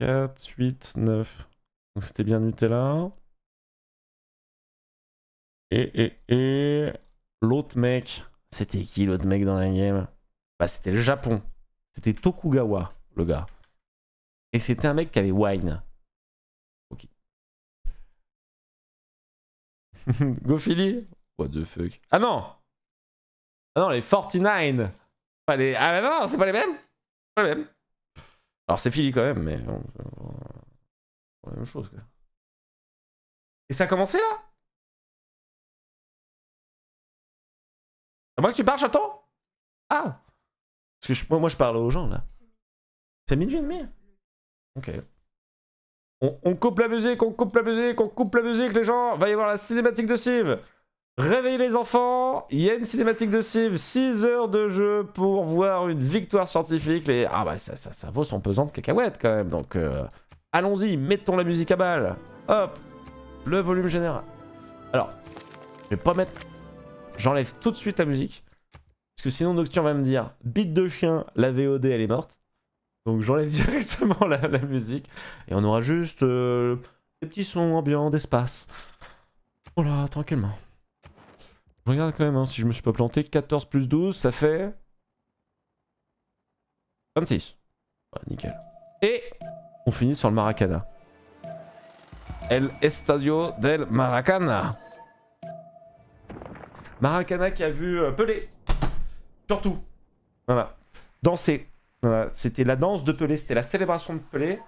4, 8, 9. Donc c'était bien Nutella. Et l'autre mec. C'était qui l'autre mec dans la game? Bah c'était le Japon. C'était Tokugawa, le gars. Et c'était un mec qui avait wine. Ok. Gofili? What the fuck? Ah non! Ah non, les 49! Pas les... Ah non, c'est pas les mêmes! Pas les mêmes! Alors c'est Philly quand même, mais... C'est la même chose quoi. Et ça a commencé là? À moi que tu parles, j'attends. Ah! Parce que moi je parle aux gens là. C'est minuit et demi. Ok. On coupe la musique, on coupe la musique, on coupe la musique, les gens. Va y voir la cinématique de Civ. Réveillez les enfants, il y a une cinématique de Civ, 6 heures de jeu pour voir une victoire scientifique. Les... Ah bah ça vaut son pesant de cacahuètes quand même, donc allons-y, mettons la musique à balle. Hop, le volume général. Alors, je vais pas mettre... J'enlève tout de suite la musique, parce que sinon Nocturne va me dire, bite de chien, la VOD elle est morte. Donc j'enlève directement la musique, et on aura juste des petits sons ambiants d'espace. Voilà, tranquillement. Je regarde quand même, hein, si je me suis pas planté, 14 plus 12, ça fait... 26. Ouais, nickel. Et on finit sur le Maracana. El Estadio del Maracana. Maracana qui a vu Pelé. Surtout. Voilà. Danser. Voilà. C'était la danse de Pelé, c'était la célébration de Pelé.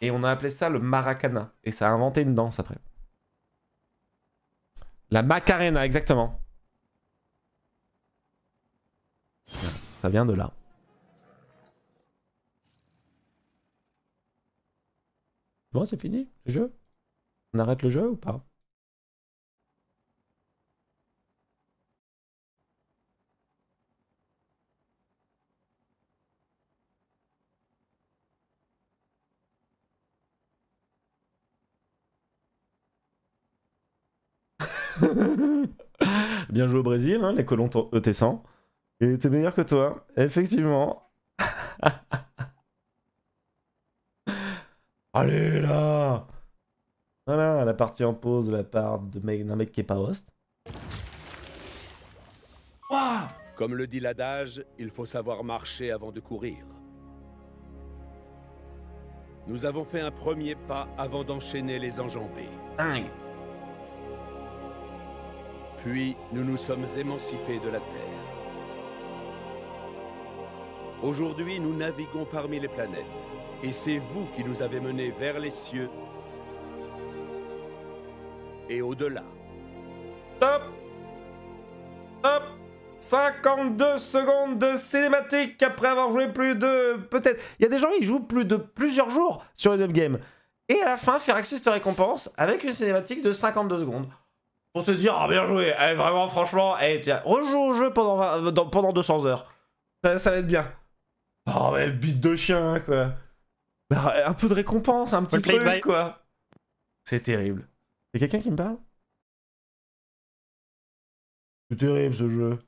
Et on a appelé ça le Maracana. Et ça a inventé une danse après. La Macarena, exactement. Ça vient de là. Bon, c'est fini le jeu. On arrête le jeu ou pas? Bien joué au Brésil, hein, les colons ET100. Il était meilleur que toi, effectivement. Allez là. Voilà, la partie en pause de la part d'un mec qui est pas host. Wow. Comme le dit l'adage, il faut savoir marcher avant de courir. Nous avons fait un premier pas avant d'enchaîner les enjambées. Dingue. Puis, nous nous sommes émancipés de la Terre. Aujourd'hui, nous naviguons parmi les planètes, et c'est vous qui nous avez menés vers les cieux et au-delà. Top! Top! 52 secondes de cinématique après avoir joué plus de... Peut-être... Il y a des gens qui jouent plus de plusieurs jours sur une game. Et à la fin, Firaxis te récompense avec une cinématique de 52 secondes. Pour te dire, ah oh, bien joué, eh, vraiment, franchement, eh, rejoue au jeu pendant 200 heures. Ça va être bien. Oh mais bite de chien quoi. Un peu de récompense, un petit truc quoi. C'est terrible. Y'a quelqu'un qui me parle? C'est terrible ce jeu.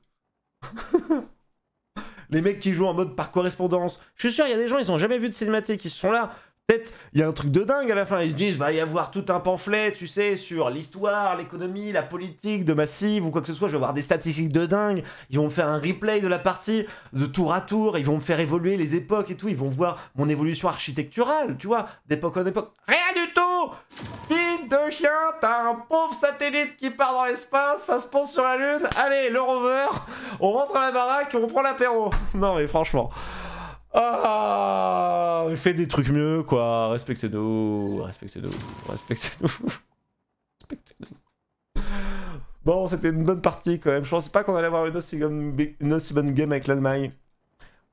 Les mecs qui jouent en mode par correspondance. Je suis sûr, il y a des gens, ils ont jamais vu de cinématique, ils sont là. Peut-être, il y a un truc de dingue à la fin, ils se disent, va y avoir tout un pamphlet, tu sais, sur l'histoire, l'économie, la politique de Massive ou quoi que ce soit, je vais avoir des statistiques de dingue, ils vont me faire un replay de la partie, de tour à tour, ils vont me faire évoluer les époques et tout, ils vont voir mon évolution architecturale, tu vois, d'époque en époque, rien du tout! Bite de chien, t'as un pauvre satellite qui part dans l'espace, ça se pose sur la lune, allez, le rover, on rentre à la baraque, on prend l'apéro. Non mais franchement... Ah, fais des trucs mieux quoi, respectez-nous, respectez-nous, respectez-nous, respectez-nous. Bon, c'était une bonne partie quand même, je pensais pas qu'on allait avoir une aussi bonne game avec l'Allemagne.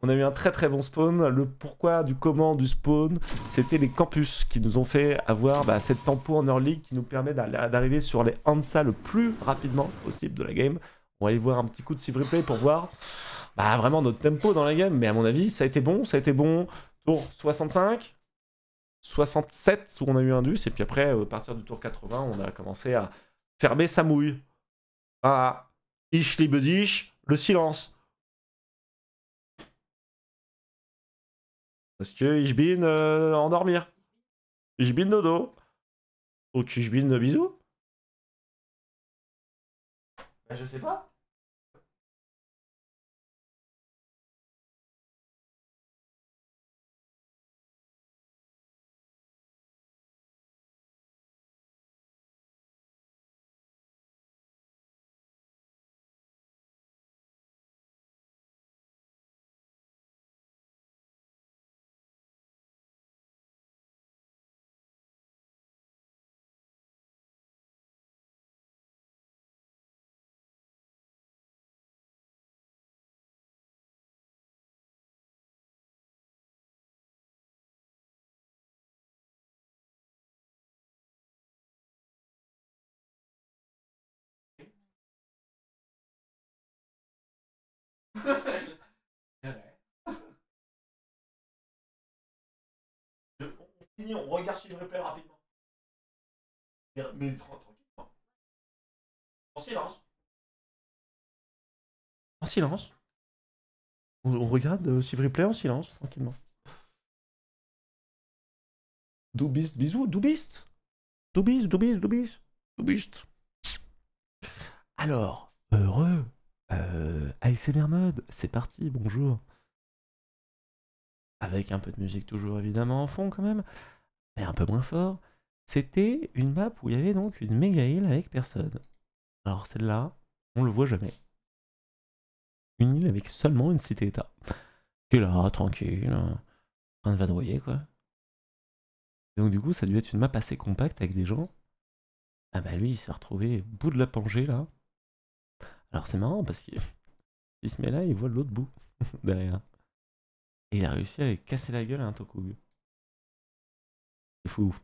On a eu un très bon spawn, le pourquoi du comment du spawn, c'était les campus qui nous ont fait avoir bah, cette tempo en early qui nous permet d'arriver sur les Hansa le plus rapidement possible de la game. On va aller voir un petit coup de Civ Replay pour voir bah, vraiment notre tempo dans la game. Mais à mon avis, ça a été bon. Ça a été bon. Tour 65, 67, où on a eu un deuce. Et puis après, à partir du tour 80, on a commencé à fermer sa mouille. Ah, ich liebe dich, le silence. Parce que ich bin endormir. Ich bin dodo. Donc ich bin bisous. Ben, je sais pas. On regarde si je répète rapidement. Mais tranquillement. En silence. En silence. On regarde si je répète en silence, tranquillement. Doubist, bisous, doubist. Doubist, doubist, doubist. Doubist. Alors, heureux. ASMR mode, c'est parti, bonjour. Avec un peu de musique toujours évidemment en fond quand même, mais un peu moins fort. C'était une map où il y avait donc une méga île avec personne. Alors celle-là, on le voit jamais. Une île avec seulement une cité-état. Qui est là, tranquille, en train de vadrouiller quoi. Donc du coup ça a dû être une map assez compacte avec des gens. Ah bah lui il s'est retrouvé au bout de la Pangée là. Alors c'est marrant parce qu'il se met là et il voit l'autre bout derrière. Et il a réussi à casser la gueule à un Tokug. C'est fou.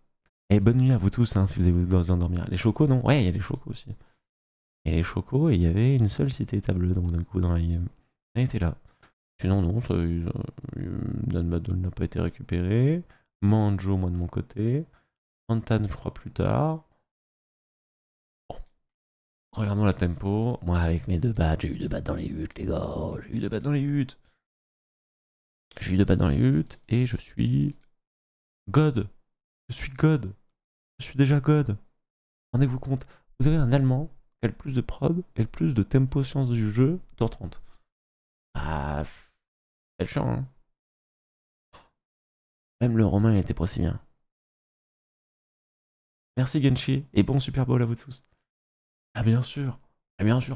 Et bonne nuit à vous tous hein, si vous avez besoin d'endormir. Les chocos non? Ouais, il y a les chocos aussi. Et les chocos, et il y avait une seule cité table donc d'un coup dans la IM. Elle était là. Sinon non, ça, Dunbadol n'a pas été récupéré. Manjo moi de mon côté. Antan je crois plus tard. Regardons la tempo. Moi, avec mes deux battes, j'ai eu deux battes dans les huttes, les gars. J'ai eu deux battes dans les huttes. J'ai eu deux battes dans les huttes et je suis God. Je suis God. Je suis déjà God. Rendez-vous compte. Vous avez un Allemand qui a le plus de prod et le plus de tempo science du jeu dans 30. Ah, c'est chiant, hein. Même le Romain, il était pas aussi bien. Merci Genshi et bon Super Bowl à vous tous. Ah bien sûr,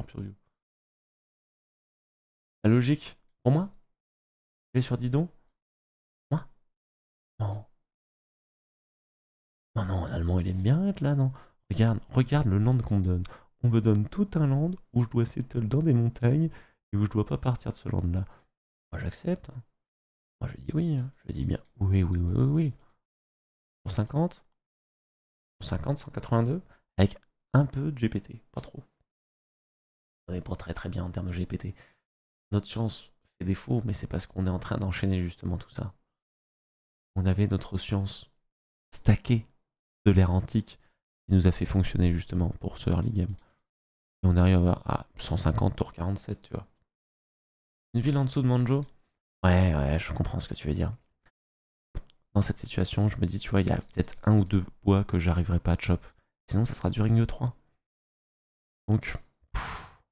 Puriou. La logique, pour moi? Je vais sur Didon? Moi? Non. Non, non, l'allemand il aime bien être là, non? Regarde, regarde le land qu'on me donne. On me donne tout un land où je dois settle dans des montagnes et où je dois pas partir de ce land-là. Moi j'accepte. Moi je dis oui, hein. Je dis bien oui. 150? 150, 182? Avec un peu de GPT, pas trop. On est pas très très bien en termes de GPT. Notre science fait défaut, mais c'est parce qu'on est en train d'enchaîner justement tout ça. On avait notre science stackée de l'ère antique qui nous a fait fonctionner justement pour ce early game. Et on arrive à 150, tour 47, tu vois. Une ville en dessous de Manjo? Ouais, ouais, je comprends ce que tu veux dire. Dans cette situation, je me dis, tu vois, il y a peut-être un ou deux bois que j'arriverai pas à chop. Sinon, ça sera du Ring 3. Donc, pff,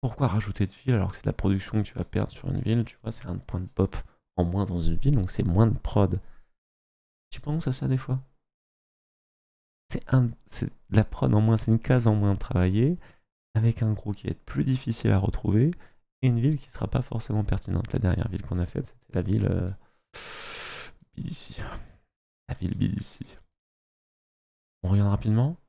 pourquoi rajouter de ville alors que c'est la production que tu vas perdre sur une ville? Tu vois, c'est un point de pop en moins dans une ville, donc c'est moins de prod. Tu penses à ça des fois? C'est de la prod en moins, c'est une case en moins de travailler, avec un gros qui va être plus difficile à retrouver, et une ville qui sera pas forcément pertinente. La dernière ville qu'on a faite, c'était la ville Bilici. La ville Bilici. On regarde rapidement.